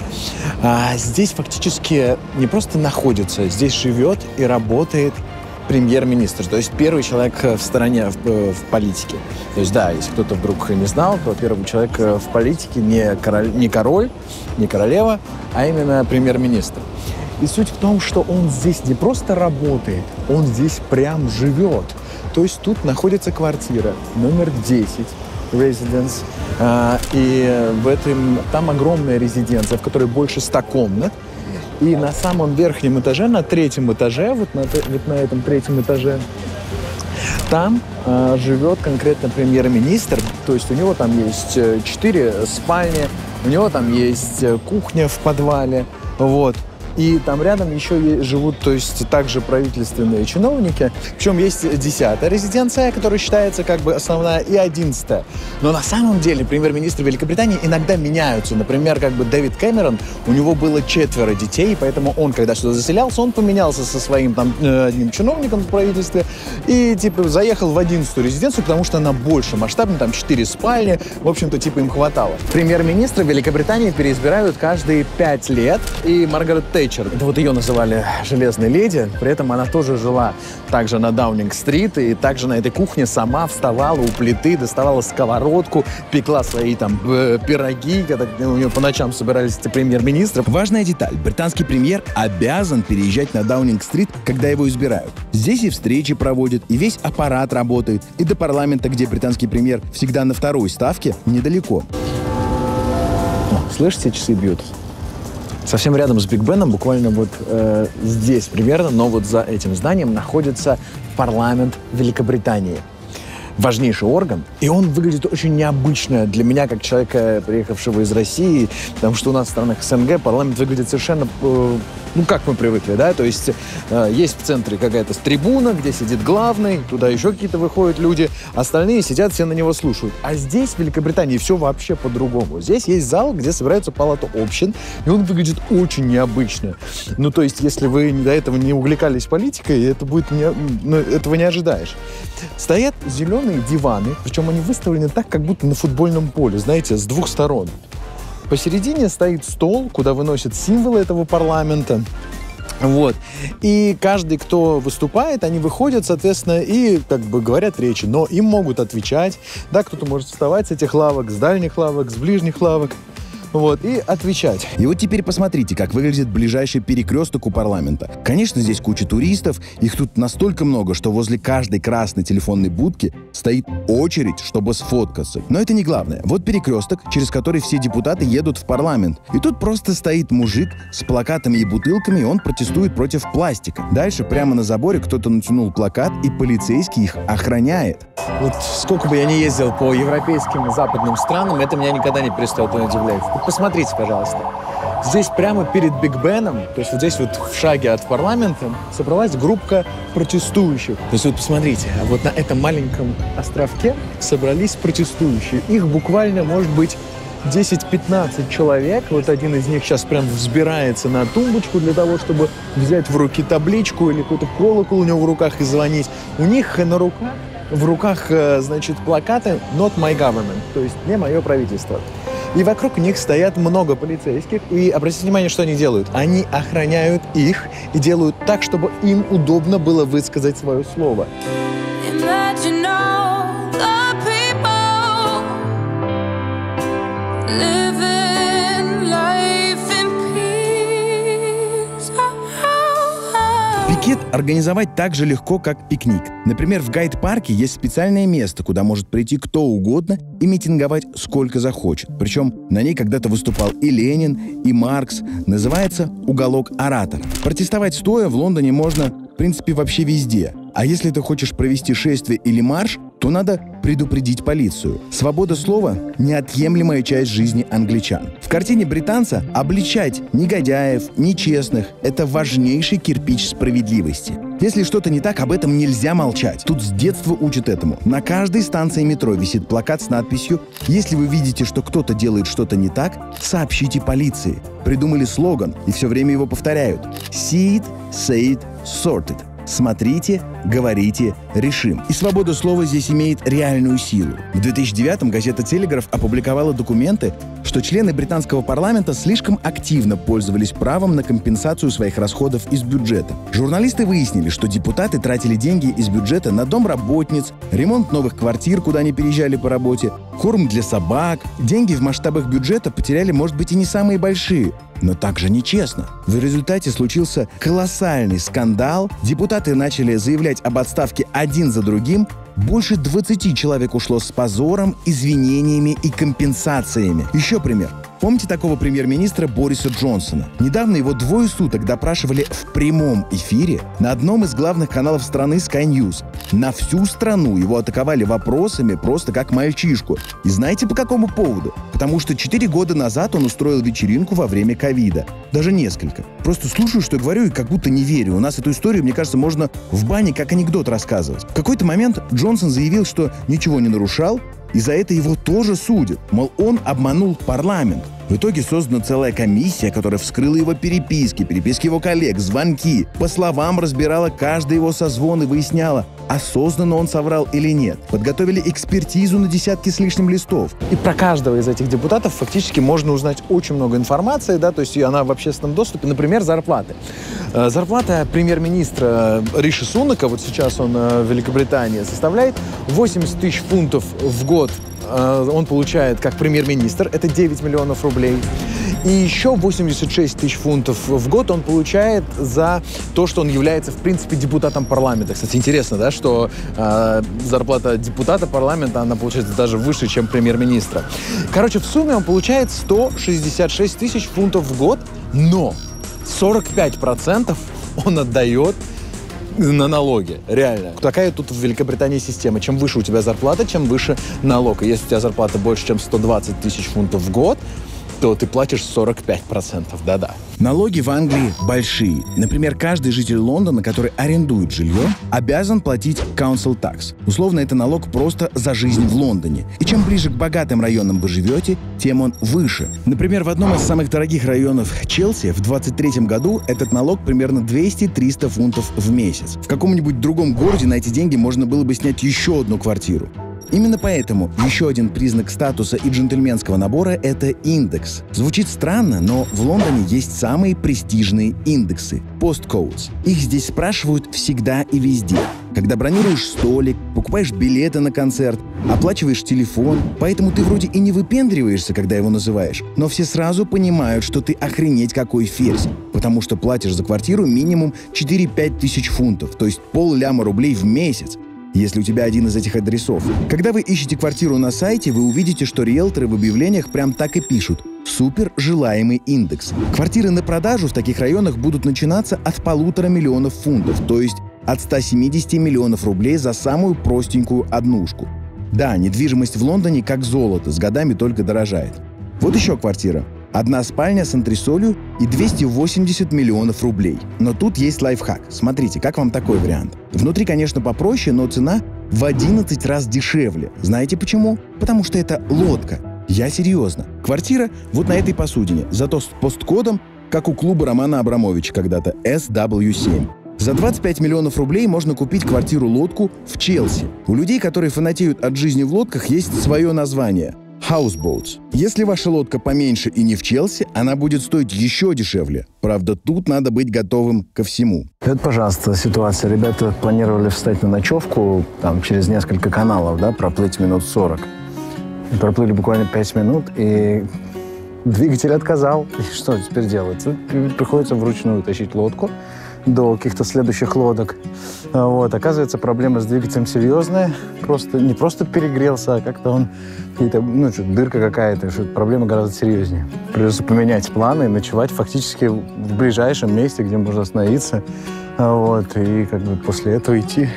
А здесь фактически не просто находится, здесь живет и работает премьер-министр, то есть первый человек в стране, в, в политике. То есть, да, если кто-то вдруг не знал, то первый человек в политике не король, не, король, не королева, а именно премьер-министр. И суть в том, что он здесь не просто работает, он здесь прям живет. То есть тут находится квартира номер десять, резиденс, и в этом, там огромная резиденция, в которой больше ста комнат. И на самом верхнем этаже, на третьем этаже, вот на, вот на этом третьем этаже, там э, живет конкретно премьер-министр. То есть у него там есть четыре спальни, у него там есть кухня в подвале. Вот. И там рядом еще живут, то есть, также правительственные чиновники. Причем есть десятая резиденция, которая считается как бы основная, и одиннадцатая. Но на самом деле премьер-министры Великобритании иногда меняются. Например, как бы Дэвид Кэмерон, у него было четверо детей, поэтому он, когда сюда заселялся, он поменялся со своим там одним чиновником в правительстве и, типа, заехал в одиннадцатую резиденцию, потому что она больше масштабная, там четыре спальни, в общем-то, типа, им хватало. Премьер-министра Великобритании переизбирают каждые пять лет, и Маргарет Тэтчер, это вот ее называли «железной леди», при этом она тоже жила также на Даунинг-стрит, и также на этой кухне сама вставала у плиты, доставала сковородку, пекла свои там пироги, когда у нее по ночам собирались премьер-министры. Важная деталь. Британский премьер обязан переезжать на Даунинг-стрит, когда его избирают. Здесь и встречи проводят, и весь аппарат работает, и до парламента, где британский премьер всегда на второй ставке, недалеко. О, слышите, часы бьют? Совсем рядом с Биг Беном, буквально вот э, здесь примерно, но вот за этим зданием находится парламент Великобритании. Важнейший орган, и он выглядит очень необычно для меня, как человека, приехавшего из России, потому что у нас в странах СНГ парламент выглядит совершенно, э, ну, как мы привыкли, да, то есть э, есть в центре какая-то трибуна, где сидит главный, туда еще какие-то выходят люди, остальные сидят, все на него слушают. А здесь, в Великобритании, все вообще по-другому. Здесь есть зал, где собирается палата общин, и он выглядит очень необычно. Ну, то есть, если вы до этого не увлекались политикой, это будет не, ну, этого не ожидаешь. Стоят зеленые диваны, причем они выставлены так, как будто на футбольном поле, знаете, с двух сторон. Посередине стоит стол, куда выносят символы этого парламента. Вот. И каждый, кто выступает, они выходят, соответственно, и как бы говорят речи, но им могут отвечать. Да, кто-то может вставать с этих лавок, с дальних лавок, с ближних лавок. Вот, и отвечать. И вот теперь посмотрите, как выглядит ближайший перекресток у парламента. Конечно, здесь куча туристов, их тут настолько много, что возле каждой красной телефонной будки стоит очередь, чтобы сфоткаться. Но это не главное. Вот перекресток, через который все депутаты едут в парламент. И тут просто стоит мужик с плакатами и бутылками, и он протестует против пластика. Дальше прямо на заборе кто-то натянул плакат, и полицейский их охраняет. Вот сколько бы я ни ездил по европейским и западным странам, это меня никогда не перестает удивлять. Посмотрите, пожалуйста. Здесь прямо перед Биг Беном, то есть вот здесь вот в шаге от парламента, собралась группа протестующих. То есть вот посмотрите, вот на этом маленьком островке собрались протестующие. Их буквально, может быть, десять-пятнадцать человек. Вот один из них сейчас прям взбирается на тумбочку для того, чтобы взять в руки табличку или какой-то колокол у него в руках и звонить. У них на руках, в руках, значит, плакаты «Not my government», то есть «Не мое правительство». И вокруг них стоят много полицейских. И обратите внимание, что они делают. Они охраняют их и делают так, чтобы им удобно было высказать свое слово. Пикет организовать так же легко, как пикник. Например, в гайд-парке есть специальное место, куда может прийти кто угодно и митинговать сколько захочет. Причем на ней когда-то выступал и Ленин, и Маркс. Называется «Уголок оратора». Протестовать стоя в Лондоне можно, в принципе, вообще везде. А если ты хочешь провести шествие или марш, то надо предупредить полицию. Свобода слова – неотъемлемая часть жизни англичан. В картине британца обличать негодяев, нечестных – это важнейший кирпич справедливости. Если что-то не так, об этом нельзя молчать. Тут с детства учат этому. На каждой станции метро висит плакат с надписью «Если вы видите, что кто-то делает что-то не так, сообщите полиции». Придумали слоган, и все время его повторяют. «See it, say it, sort it». Смотрите, говорите, решим. И свобода слова здесь имеет реальную силу. В две тысячи девятом газета «Телеграф» опубликовала документы, что члены британского парламента слишком активно пользовались правом на компенсацию своих расходов из бюджета. Журналисты выяснили, что депутаты тратили деньги из бюджета на дом работниц, ремонт новых квартир, куда они переезжали по работе, корм для собак. Деньги в масштабах бюджета потеряли, может быть, и не самые большие. Но также нечестно. В результате случился колоссальный скандал. Депутаты начали заявлять об отставке один за другим. Больше двадцати человек ушло с позором, извинениями и компенсациями. Еще пример. Помните такого премьер-министра Бориса Джонсона? Недавно его двое суток допрашивали в прямом эфире на одном из главных каналов страны Sky News. На всю страну его атаковали вопросами просто как мальчишку. И знаете по какому поводу? Потому что четыре года назад он устроил вечеринку во время ковида. Даже несколько. Просто слушаю, что я говорю, и как будто не верю. У нас эту историю, мне кажется, можно в бане как анекдот рассказывать. В какой-то момент Джонсон заявил, что ничего не нарушал, и за это его тоже судят. Мол, он обманул парламент. В итоге создана целая комиссия, которая вскрыла его переписки, переписки его коллег, звонки. По словам разбирала каждый его созвон и выясняла, осознанно он соврал или нет. Подготовили экспертизу на десятки с лишним листов. И про каждого из этих депутатов фактически можно узнать очень много информации, да, то есть и она в общественном доступе. Например, зарплаты. Зарплата премьер-министра Риши Сунака, вот сейчас он в Великобритании, составляет восемьдесят тысяч фунтов в год. Он получает как премьер-министр, это девять миллионов рублей. И еще восемьдесят шесть тысяч фунтов в год он получает за то, что он является, в принципе, депутатом парламента. Кстати, интересно, да, что э, зарплата депутата парламента, она получается даже выше, чем премьер-министра. Короче, в сумме он получает сто шестьдесят шесть тысяч фунтов в год, но сорок пять процентов он отдает на налоги. Реально. Такая тут в Великобритании система. Чем выше у тебя зарплата, чем выше налог. И если у тебя зарплата больше, чем сто двадцать тысяч фунтов в год, то ты платишь сорок пять процентов. Да-да. Налоги в Англии большие. Например, каждый житель Лондона, который арендует жилье, обязан платить council tax. Условно, это налог просто за жизнь в Лондоне. И чем ближе к богатым районам вы живете, тем он выше. Например, в одном из самых дорогих районов Челси в двадцать третьем году этот налог примерно двести-триста фунтов в месяц. В каком-нибудь другом городе на эти деньги можно было бы снять еще одну квартиру. Именно поэтому еще один признак статуса и джентльменского набора — это индекс. Звучит странно, но в Лондоне есть самые престижные индексы — посткоудс. Их здесь спрашивают всегда и везде. Когда бронируешь столик, покупаешь билеты на концерт, оплачиваешь телефон, поэтому ты вроде и не выпендриваешься, когда его называешь, но все сразу понимают, что ты охренеть какой ферзь, потому что платишь за квартиру минимум четыре-пять тысяч фунтов, то есть полляма рублей в месяц, если у тебя один из этих адресов. Когда вы ищете квартиру на сайте, вы увидите, что риэлторы в объявлениях прям так и пишут: супер желаемый индекс. Квартиры на продажу в таких районах будут начинаться от полутора миллионов фунтов, то есть от ста семидесяти миллионов рублей за самую простенькую однушку. Да, недвижимость в Лондоне как золото, с годами только дорожает. Вот еще квартира. Одна спальня с антресолью и двести восемьдесят миллионов рублей. Но тут есть лайфхак. Смотрите, как вам такой вариант? Внутри, конечно, попроще, но цена в одиннадцать раз дешевле. Знаете почему? Потому что это лодка. Я серьезно. Квартира вот на этой посудине, зато с посткодом, как у клуба Романа Абрамовича когда-то, эс дабл ю семь. За двадцать пять миллионов рублей можно купить квартиру-лодку в Челси. У людей, которые фанатеют от жизни в лодках, есть свое название – хаусбоутс. Если ваша лодка поменьше и не в Челси, она будет стоить еще дешевле. Правда, тут надо быть готовым ко всему. Вот, пожалуйста, ситуация. Ребята планировали встать на ночевку там, через несколько каналов, да, проплыть минут сорок. И проплыли буквально пять минут, и двигатель отказал. И что теперь делать? Приходится вручную тащить лодку до каких-то следующих лодок. Вот. Оказывается, проблема с двигателем серьезная. Просто, не просто перегрелся, а как-то он... Ну, что-то дырка какая-то. Что-то проблема гораздо серьезнее. Придется поменять планы и ночевать фактически в ближайшем месте, где можно остановиться. Вот. И как бы после этого идти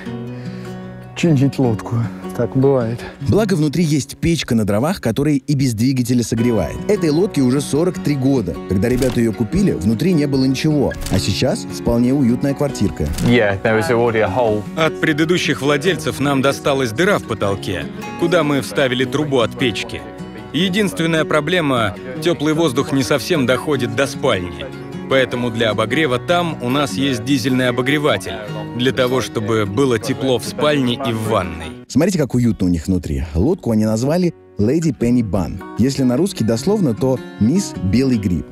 чинить лодку. Так бывает. Благо, внутри есть печка на дровах, которая и без двигателя согревает. Этой лодке уже сорок три года. Когда ребята ее купили, внутри не было ничего. А сейчас вполне уютная квартирка. Yeah, there is already a hole. От предыдущих владельцев нам досталась дыра в потолке, куда мы вставили трубу от печки. Единственная проблема – теплый воздух не совсем доходит до спальни. Поэтому для обогрева там у нас есть дизельный обогреватель, для того, чтобы было тепло в спальне и в ванной. Смотрите, как уютно у них внутри. Лодку они назвали «Леди Пенни Бан». Если на русский дословно, то «Мисс Белый Гриб».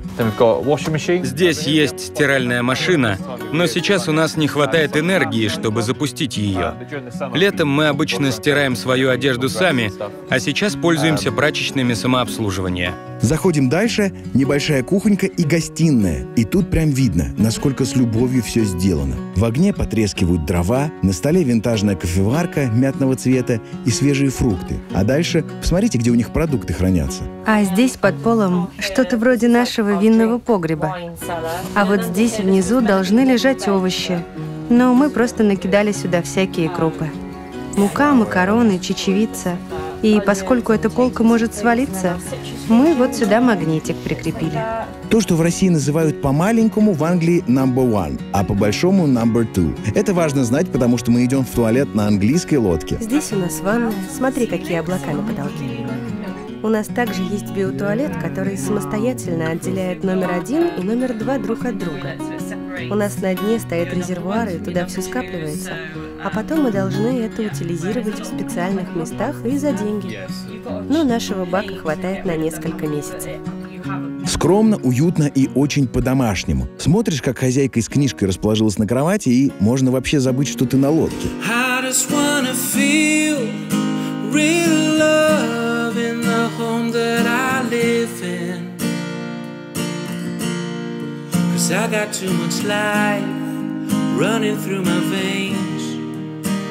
Здесь есть стиральная машина, но сейчас у нас не хватает энергии, чтобы запустить ее. Летом мы обычно стираем свою одежду сами, а сейчас пользуемся прачечными самообслуживания. Заходим дальше, небольшая кухонька и гостиная. И тут прям видно, насколько с любовью все сделано. В огне потрескивают дрова, на столе винтажная кофеварка мятного цвета и свежие фрукты. А дальше посмотрите, где у них продукты хранятся. А здесь под полом что-то вроде нашего винного погреба. А вот здесь внизу должны лежать овощи. Но мы просто накидали сюда всякие крупы. Мука, макароны, чечевица. И поскольку эта полка может свалиться, мы вот сюда магнитик прикрепили. То, что в России называют по-маленькому, в Англии номер один, а по-большому номер два. Это важно знать, потому что мы идем в туалет на английской лодке. Здесь у нас ванна. Смотри, какие облака на потолке. У нас также есть биотуалет, который самостоятельно отделяет номер один и номер два друг от друга. У нас на дне стоят резервуары, туда все скапливается. А потом мы должны это утилизировать в специальных местах и за деньги. Но нашего бака хватает на несколько месяцев. Скромно, уютно и очень по-домашнему. Смотришь, как хозяйка с книжкой расположилась на кровати, и можно вообще забыть, что ты на лодке. I got too much life running through my veins,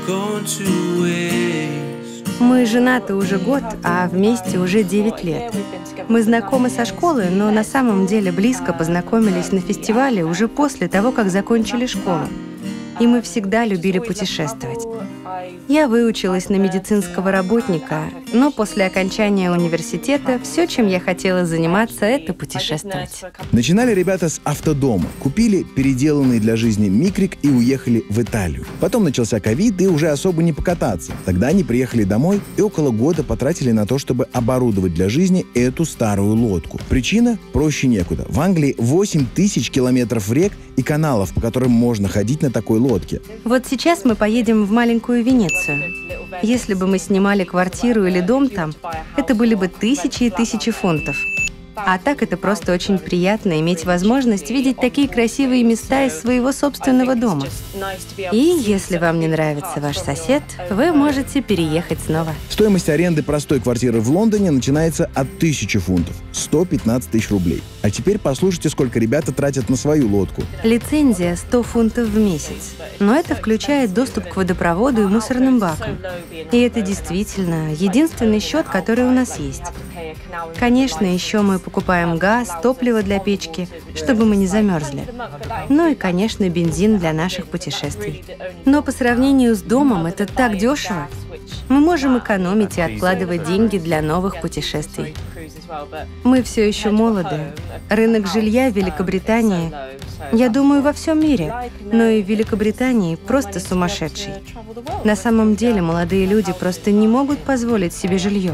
going to waste. Мы женаты уже год, а вместе уже девять лет. Мы знакомы со школы, но на самом деле близко познакомились на фестивале уже после того, как закончили школу. И мы всегда любили путешествовать. Я выучилась на медицинского работника, но после окончания университета все, чем я хотела заниматься, это путешествовать. Начинали ребята с автодома, купили переделанный для жизни микрик и уехали в Италию. Потом начался ковид и уже особо не покататься. Тогда они приехали домой и около года потратили на то, чтобы оборудовать для жизни эту старую лодку. Причина проще некуда. В Англии восемь тысяч километров рек и каналов, по которым можно ходить на такой лодке. Вот сейчас мы поедем в маленькую Венецию. Если бы мы снимали квартиру или дом там, это были бы тысячи и тысячи фунтов. А так это просто очень приятно иметь возможность видеть такие красивые места из своего собственного дома. И если вам не нравится ваш сосед, вы можете переехать снова. Стоимость аренды простой квартиры в Лондоне начинается от тысячи фунтов, сто пятнадцать тысяч рублей. А теперь послушайте, сколько ребята тратят на свою лодку. Лицензия сто фунтов в месяц, но это включает доступ к водопроводу и мусорным бакам. И это действительно единственный счет, который у нас есть. Конечно, еще мы покупаем газ, топливо для печки, чтобы мы не замерзли. Ну и, конечно, бензин для наших путешествий. Но по сравнению с домом это так дешево. Мы можем экономить и откладывать деньги для новых путешествий. Мы все еще молоды. Рынок жилья в Великобритании, я думаю, во всем мире, но и в Великобритании просто сумасшедший. На самом деле молодые люди просто не могут позволить себе жилье.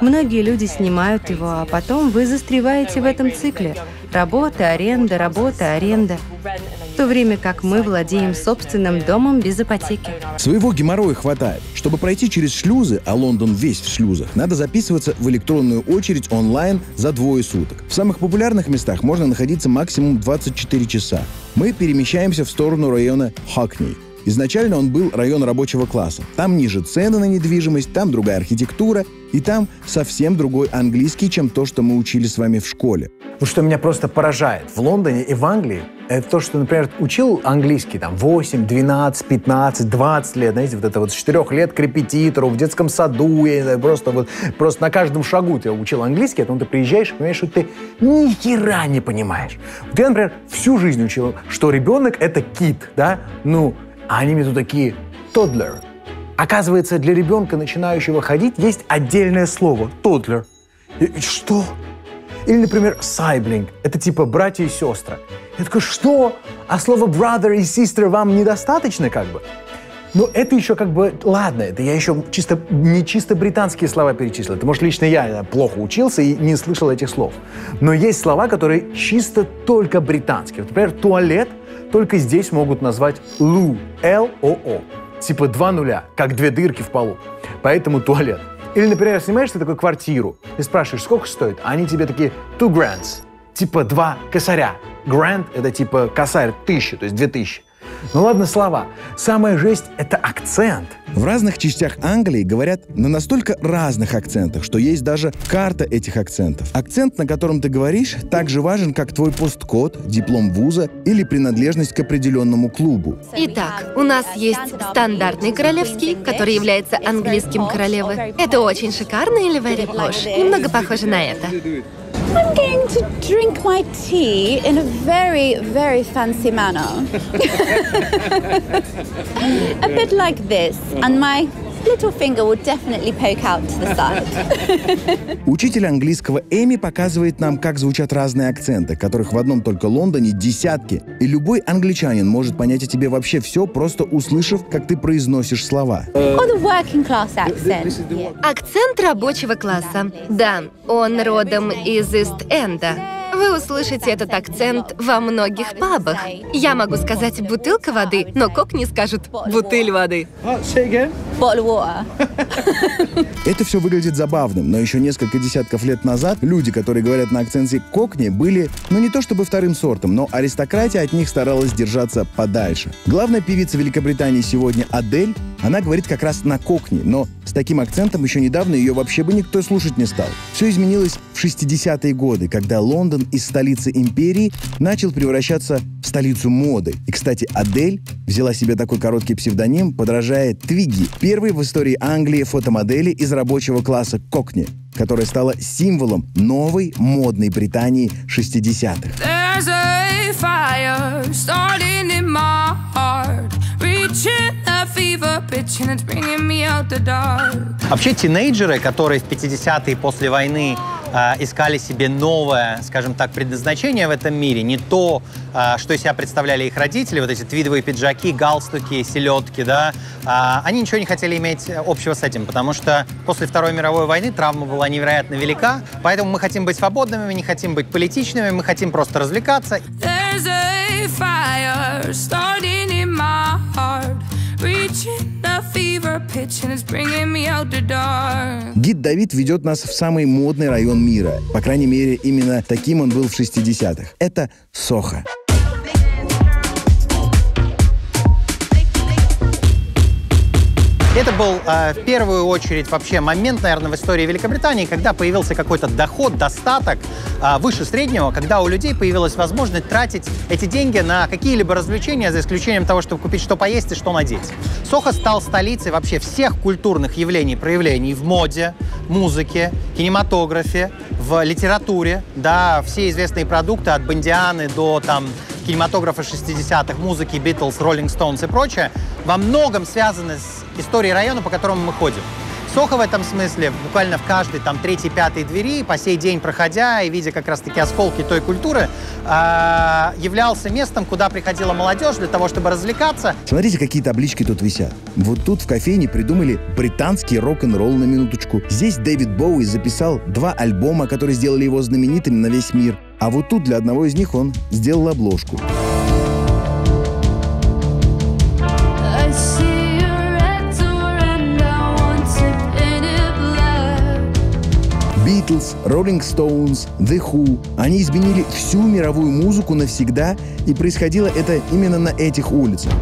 Многие люди снимают его, а потом вы застреваете в этом цикле. Работа, аренда, работа, аренда. В то время как мы владеем собственным домом без ипотеки. Своего геморроя хватает. Чтобы пройти через шлюзы, а Лондон весь в шлюзах, надо записываться в электронную очередь онлайн за двое суток. В самых популярных местах можно находиться максимум двадцать четыре часа. Мы перемещаемся в сторону района Хокни. Изначально он был район рабочего класса. Там ниже цены на недвижимость, там другая архитектура, и там совсем другой английский, чем то, что мы учили с вами в школе. Вот что меня просто поражает в Лондоне и в Англии, это то, что, например, учил английский там восемь, двенадцать, пятнадцать, двадцать лет, знаете, вот это вот с четырёх лет к репетитору, в детском саду, я просто вот, просто на каждом шагу ты учил английский, а потом ты приезжаешь и понимаешь, что ты ни хера не понимаешь. Вот я, например, всю жизнь учил, что ребенок — это кит, да, ну, а они мне тут такие «toddler». Оказывается, для ребенка, начинающего ходить, есть отдельное слово «toddler». И, и что? Или, например, «sibling». Это типа «братья и сестры». Я такой, что? А слово «brother» и «sister» вам недостаточно как бы? Но это еще как бы, ладно, это я еще чисто, не чисто британские слова перечислил. Это, может, лично я плохо учился и не слышал этих слов. Но есть слова, которые чисто только британские. Вот, например, туалет только здесь могут назвать «лу», «л-о-о», типа два нуля, как две дырки в полу. Поэтому туалет. Или, например, снимаешь ты такую квартиру и спрашиваешь, сколько стоит, а они тебе такие «two grants», типа два косаря. Грант — это типа косарь, тысяча, то есть две тысячи. Ну ладно слова. Самая жесть — это акцент. В разных частях Англии говорят на настолько разных акцентах, что есть даже карта этих акцентов. Акцент, на котором ты говоришь, так же важен, как твой посткод, диплом вуза или принадлежность к определенному клубу. Итак, у нас есть стандартный королевский, который является английским королевы. Это очень шикарно или very posh? Немного похоже на это. I'm going to drink my tea in a very, very fancy manner. A bit like this, and my little finger will definitely poke out to the side. Учитель английского Эми показывает нам, как звучат разные акценты, которых в одном только Лондоне десятки, и любой англичанин может понять о тебе вообще все, просто услышав, как ты произносишь слова. Акцент рабочего класса. Да, он родом из Ист-Энда. Вы услышите этот акцент во многих пабах. Я могу сказать «бутылка воды», но кокни скажут «бутыль воды». Это все выглядит забавным, но еще несколько десятков лет назад люди, которые говорят на акценте кокни, были, ну не то чтобы вторым сортом, но аристократия от них старалась держаться подальше. Главная певица Великобритании сегодня Адель, она говорит как раз на кокни, но с таким акцентом еще недавно ее вообще бы никто слушать не стал. Все изменилось в шестидесятые годы, когда Лондон из столицы империи начал превращаться в столицу моды. И, кстати, Адель взяла себе такой короткий псевдоним, подражая Твиги, первой в истории Англии фотомодели из рабочего класса кокни, которая стала символом новой модной Британии шестидесятых. Вообще тинейджеры, которые в пятидесятые после войны э, искали себе новое, скажем так, предназначение в этом мире, не то, э, что из себя представляли их родители, вот эти твидовые пиджаки, галстуки, селедки, да, э, они ничего не хотели иметь общего с этим, потому что после Второй мировой войны травма была невероятно велика, поэтому мы хотим быть свободными, мы не хотим быть политичными, мы хотим просто развлекаться. Гид Давид ведет нас в самый модный район мира. По крайней мере, именно таким он был в шестидесятых. Это Сохо. Это был э, в первую очередь вообще момент, наверное, в истории Великобритании, когда появился какой-то доход, достаток э, выше среднего, когда у людей появилась возможность тратить эти деньги на какие-либо развлечения, за исключением того, чтобы купить что поесть и что надеть. Сохо стал столицей вообще всех культурных явлений, проявлений в моде, музыке, кинематографе, в литературе, да, все известные продукты от Бондианы до там кинематографа шестидесятых, музыки, Битлз, Роллинг Стоунс и прочее, во многом связаны с историей района, по которому мы ходим. Сохо в этом смысле буквально в каждой там третьей-пятой двери, по сей день проходя и видя как раз-таки осколки той культуры, э, являлся местом, куда приходила молодежь для того, чтобы развлекаться. Смотрите, какие таблички тут висят. Вот тут в кофейне придумали британский рок-н-ролл на минуточку. Здесь Дэвид Боуи записал два альбома, которые сделали его знаменитым на весь мир. А вот тут для одного из них он сделал обложку. Битлз, Роллинг Стоунс, The Who. Они изменили всю мировую музыку навсегда, и происходило это именно на этих улицах.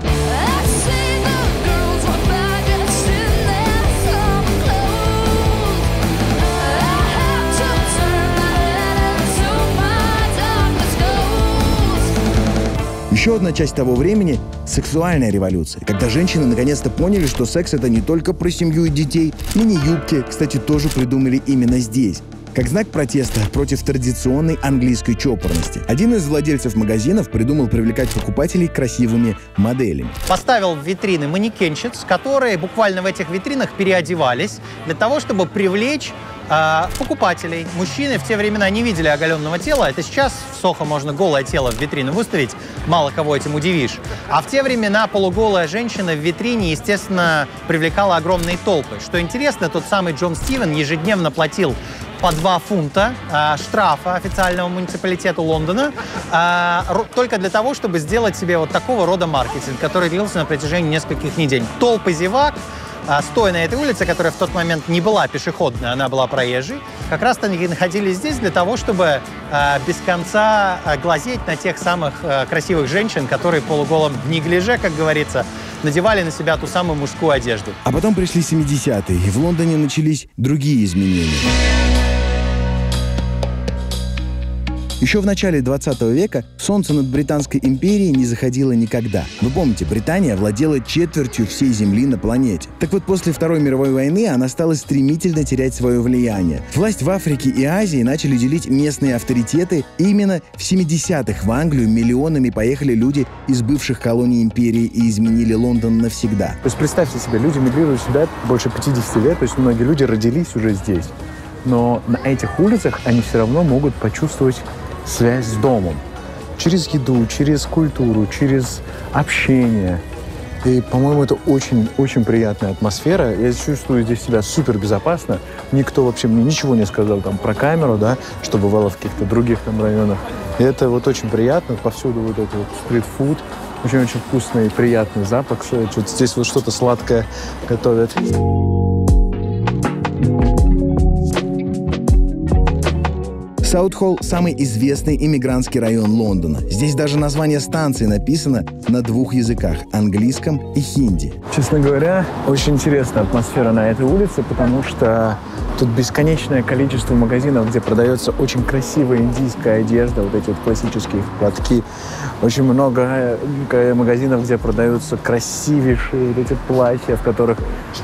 Еще одна часть того времени — сексуальная революция, когда женщины наконец-то поняли, что секс — это не только про семью и детей. Мини-юбки, кстати, тоже придумали именно здесь, как знак протеста против традиционной английской чопорности. Один из владельцев магазинов придумал привлекать покупателей красивыми моделями. Поставил в витрины манекенщиц, которые буквально в этих витринах переодевались для того, чтобы привлечь э, покупателей. Мужчины в те времена не видели оголенного тела. Это сейчас в Сохо можно голое тело в витрину выставить. Мало кого этим удивишь. А в те времена полуголая женщина в витрине, естественно, привлекала огромные толпы. Что интересно, тот самый Джон Стивен ежедневно платил по два фунта э, штрафа официальному муниципалитету Лондона э, только для того, чтобы сделать себе вот такого рода маркетинг, который длился на протяжении нескольких недель. Толпы зевак, стоя на этой улице, которая в тот момент не была пешеходной, она была проезжей, как раз-то находились здесь для того, чтобы без конца глазеть на тех самых красивых женщин, которые полуголым в неглиже, как говорится, надевали на себя ту самую мужскую одежду. А потом пришли семидесятые, и в Лондоне начались другие изменения. Еще в начале двадцатого века солнце над Британской империей не заходило никогда. Вы помните, Британия владела четвертью всей земли на планете. Так вот, после Второй мировой войны она стала стремительно терять свое влияние. Власть в Африке и Азии начали делить местные авторитеты. И именно в семидесятых в Англию миллионами поехали люди из бывших колоний империи и изменили Лондон навсегда. То есть представьте себе, люди мигрируют сюда больше пятидесяти лет, то есть многие люди родились уже здесь. Но на этих улицах они все равно могут почувствовать связь с домом. Через еду, через культуру, через общение. И, по-моему, это очень-очень приятная атмосфера. Я чувствую здесь себя супер безопасно. Никто вообще мне ничего не сказал там про камеру, да, что бывало в каких-то других там районах. И это вот очень приятно. Повсюду вот этот вот стритфуд. Очень-очень вкусный и приятный запах. Что-то здесь вот что-то сладкое готовят. Саутхолл – самый известный иммигрантский район Лондона. Здесь даже название станции написано на двух языках – английском и хинди. Честно говоря, очень интересная атмосфера на этой улице, потому что тут бесконечное количество магазинов, где продается очень красивая индийская одежда, вот эти вот классические платки. Очень много магазинов, где продаются красивейшие эти платья, в которых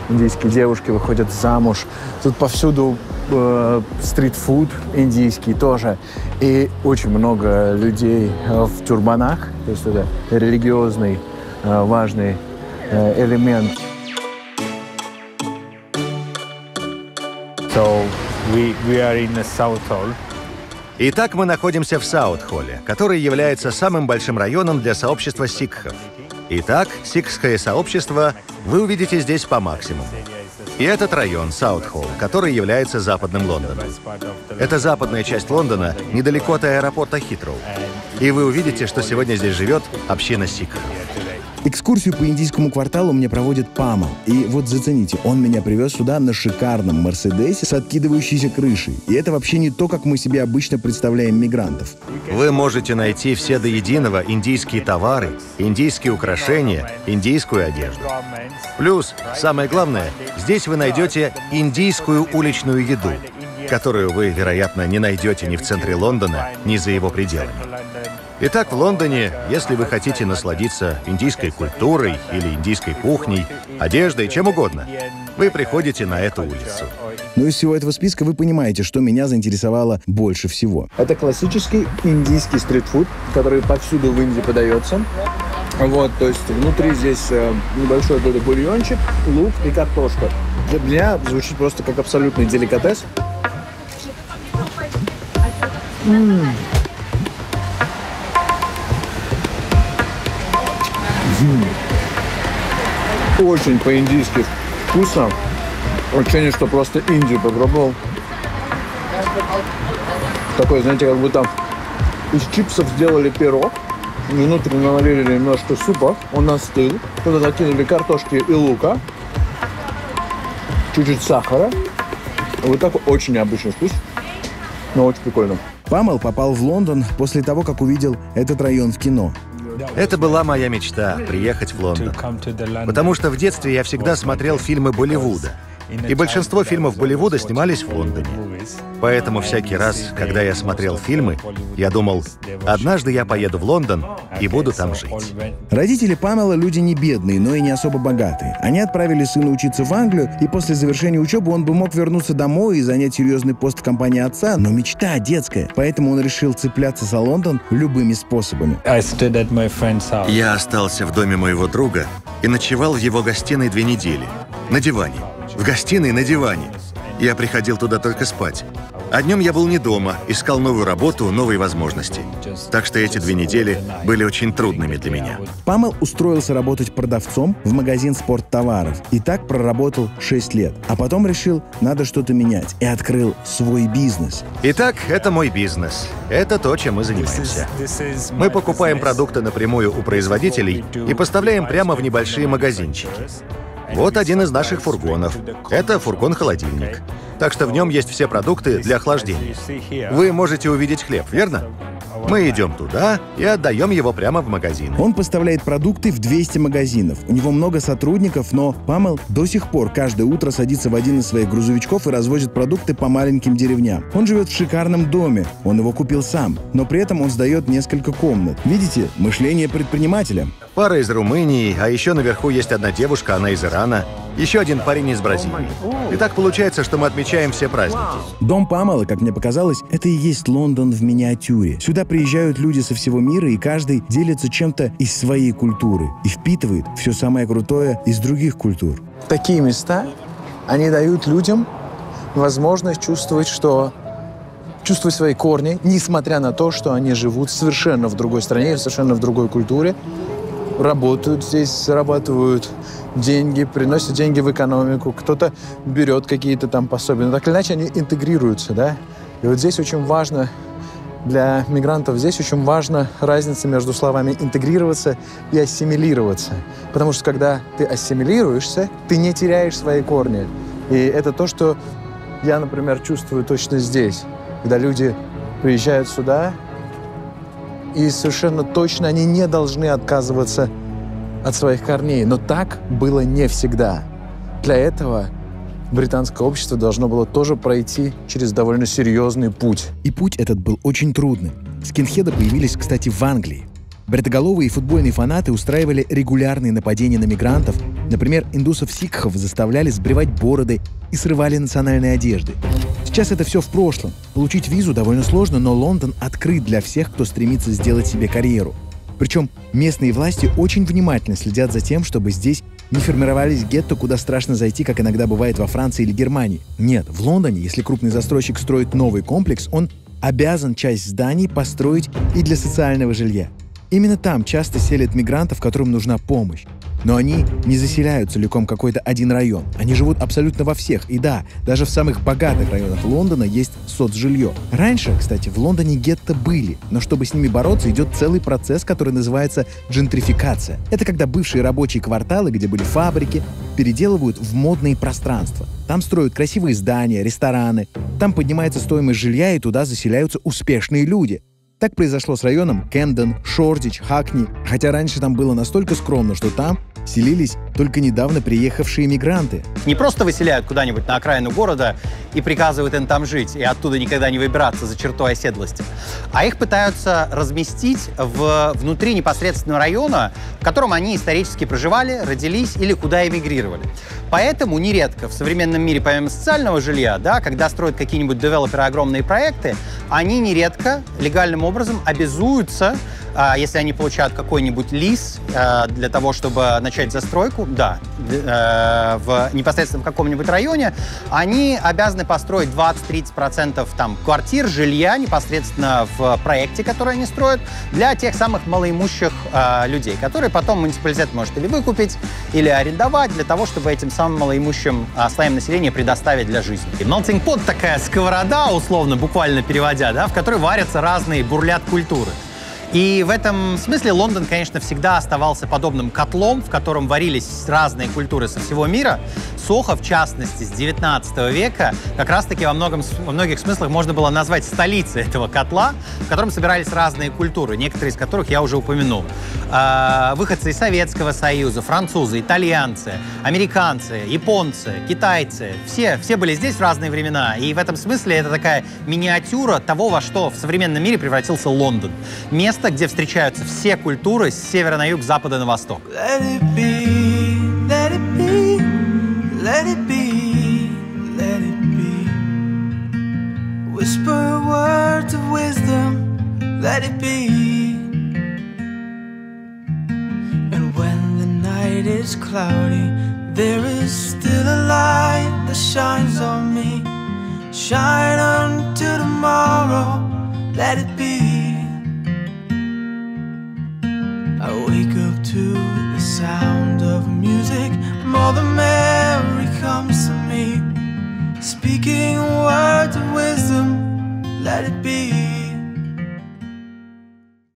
индийские девушки выходят замуж. Тут повсюду э, стритфуд индийский тоже. И очень много людей в тюрбанах. То есть это религиозный э, важный э, элемент. Итак, мы находимся в Саутхолле, который является самым большим районом для сообщества сикхов. Итак, сикхское сообщество вы увидите здесь по максимуму. И этот район, Саутхолл, который является западным Лондоном. Это западная часть Лондона, недалеко от аэропорта Хитроу. И вы увидите, что сегодня здесь живет община сикхов. Экскурсию по индийскому кварталу мне проводит Пама. И вот зацените, он меня привез сюда на шикарном Мерседесе с откидывающейся крышей. И это вообще не то, как мы себе обычно представляем мигрантов. Вы можете найти все до единого индийские товары, индийские украшения, индийскую одежду. Плюс, самое главное, здесь вы найдете индийскую уличную еду, которую вы, вероятно, не найдете ни в центре Лондона, ни за его пределами. Итак, в Лондоне, если вы хотите насладиться индийской культурой или индийской кухней, одеждой, чем угодно, вы приходите на эту улицу. Но из всего этого списка вы понимаете, что меня заинтересовало больше всего. Это классический индийский стритфуд, который повсюду в Индии подается. Вот, то есть внутри здесь небольшой доли бульончик, лук и картошка. Для меня звучит просто как абсолютный деликатес. М-м. Очень по-индийски вкусно. Ощущение, что просто Индию попробовал. Такое, знаете, как будто из чипсов сделали пирог. Внутрь навалили немножко супа. Он остыл. Туда закинули картошки и лука. Чуть-чуть сахара. Вот такой очень необычный вкус. Но очень прикольно. Памел попал в Лондон после того, как увидел этот район в кино. Это была моя мечта – приехать в Лондон. Потому что в детстве я всегда смотрел фильмы Болливуда. И большинство фильмов Болливуда снимались в Лондоне. Поэтому всякий раз, когда я смотрел фильмы, я думал, однажды я поеду в Лондон и буду там жить. Родители Памела люди не бедные, но и не особо богатые. Они отправили сына учиться в Англию, и после завершения учебы он бы мог вернуться домой и занять серьезный пост в компании отца, но мечта детская. Поэтому он решил цепляться за Лондон любыми способами. Я остался в доме моего друга и ночевал в его гостиной две недели. На диване. В гостиной на диване. Я приходил туда только спать. А днем я был не дома, искал новую работу, новые возможности. Так что эти две недели были очень трудными для меня. Памел устроился работать продавцом в магазин спорттоваров. И так проработал шесть лет. А потом решил, надо что-то менять. И открыл свой бизнес. Итак, это мой бизнес. Это то, чем мы занимаемся. Мы покупаем продукты напрямую у производителей и поставляем прямо в небольшие магазинчики. Вот один из наших фургонов. Это фургон-холодильник. Так что в нем есть все продукты для охлаждения. Вы можете увидеть хлеб, верно? Мы идем туда и отдаем его прямо в магазин. Он поставляет продукты в двести магазинов. У него много сотрудников, но Памел до сих пор каждое утро садится в один из своих грузовичков и развозит продукты по маленьким деревням. Он живет в шикарном доме, он его купил сам, но при этом он сдает несколько комнат. Видите, мышление предпринимателя. Пара из Румынии, а еще наверху есть одна девушка, она из Ирана. Еще один парень из Бразилии. И так получается, что мы отмечаем все праздники. Дом Памела, как мне показалось, это и есть Лондон в миниатюре. Сюда приезжают люди со всего мира, и каждый делится чем-то из своей культуры и впитывает все самое крутое из других культур. Такие места, они дают людям возможность чувствовать, что... чувствовать свои корни, несмотря на то, что они живут совершенно в другой стране, совершенно в другой культуре. Работают здесь, зарабатывают деньги, приносят деньги в экономику, кто-то берет какие-то там пособия. Но так или иначе они интегрируются, да? И вот здесь очень важно для мигрантов, здесь очень важна разница между словами «интегрироваться» и «ассимилироваться». Потому что когда ты ассимилируешься, ты не теряешь свои корни. И это то, что я, например, чувствую точно здесь. Когда люди приезжают сюда, и совершенно точно они не должны отказываться от своих корней. Но так было не всегда. Для этого британское общество должно было тоже пройти через довольно серьезный путь. И путь этот был очень трудным. Скинхеды появились, кстати, в Англии. Бритоголовые и футбольные фанаты устраивали регулярные нападения на мигрантов. Например, индусов-сикхов заставляли сбривать бороды и срывали национальные одежды. Сейчас это все в прошлом. Получить визу довольно сложно, но Лондон открыт для всех, кто стремится сделать себе карьеру. Причем местные власти очень внимательно следят за тем, чтобы здесь не формировались гетто, куда страшно зайти, как иногда бывает во Франции или Германии. Нет, в Лондоне, если крупный застройщик строит новый комплекс, он обязан часть зданий построить и для социального жилья. Именно там часто селят мигрантов, которым нужна помощь. Но они не заселяют целиком какой-то один район. Они живут абсолютно во всех. И да, даже в самых богатых районах Лондона есть соцжилье. Раньше, кстати, в Лондоне гетто были, но чтобы с ними бороться, идет целый процесс, который называется джентрификация. Это когда бывшие рабочие кварталы, где были фабрики, переделывают в модные пространства. Там строят красивые здания, рестораны. Там поднимается стоимость жилья, и туда заселяются успешные люди. Так произошло с районом Кэмден, Шордич, Хакни. Хотя раньше там было настолько скромно, что там селились только недавно приехавшие мигранты. Не просто выселяют куда-нибудь на окраину города и приказывают им там жить, и оттуда никогда не выбираться за чертой оседлости, а их пытаются разместить в, внутри непосредственного района, в котором они исторически проживали, родились или куда эмигрировали. Поэтому нередко в современном мире, помимо социального жилья, да, когда строят какие-нибудь девелоперы огромные проекты, они нередко легальным образом обязуются, если они получают какой-нибудь лиз для того, чтобы начать застройку, да, в, непосредственно в каком-нибудь районе, они обязаны построить двадцать-тридцать процентов там квартир, жилья непосредственно в проекте, который они строят, для тех самых малоимущих людей, которые потом муниципалитет может или выкупить, или арендовать, для того, чтобы этим самым малоимущим слоям населения предоставить для жизни. Мелтинг-пот — такая сковорода, условно, буквально переводя, да, в которой варятся разные, бурлят культуры. И в этом смысле Лондон, конечно, всегда оставался подобным котлом, в котором варились разные культуры со всего мира. Сохо, в частности, с девятнадцатого века, как раз-таки во, во многих смыслах можно было назвать столицей этого котла, в котором собирались разные культуры, некоторые из которых я уже упомянул. Э-э, выходцы из Советского Союза, французы, итальянцы, американцы, японцы, китайцы. Все, все были здесь в разные времена. И в этом смысле это такая миниатюра того, во что в современном мире превратился Лондон. Место, где встречаются все культуры с севера на юг, с запада на восток. I wake up to the sound of music. Mother Mary comes to me, speaking words of wisdom. Let it be.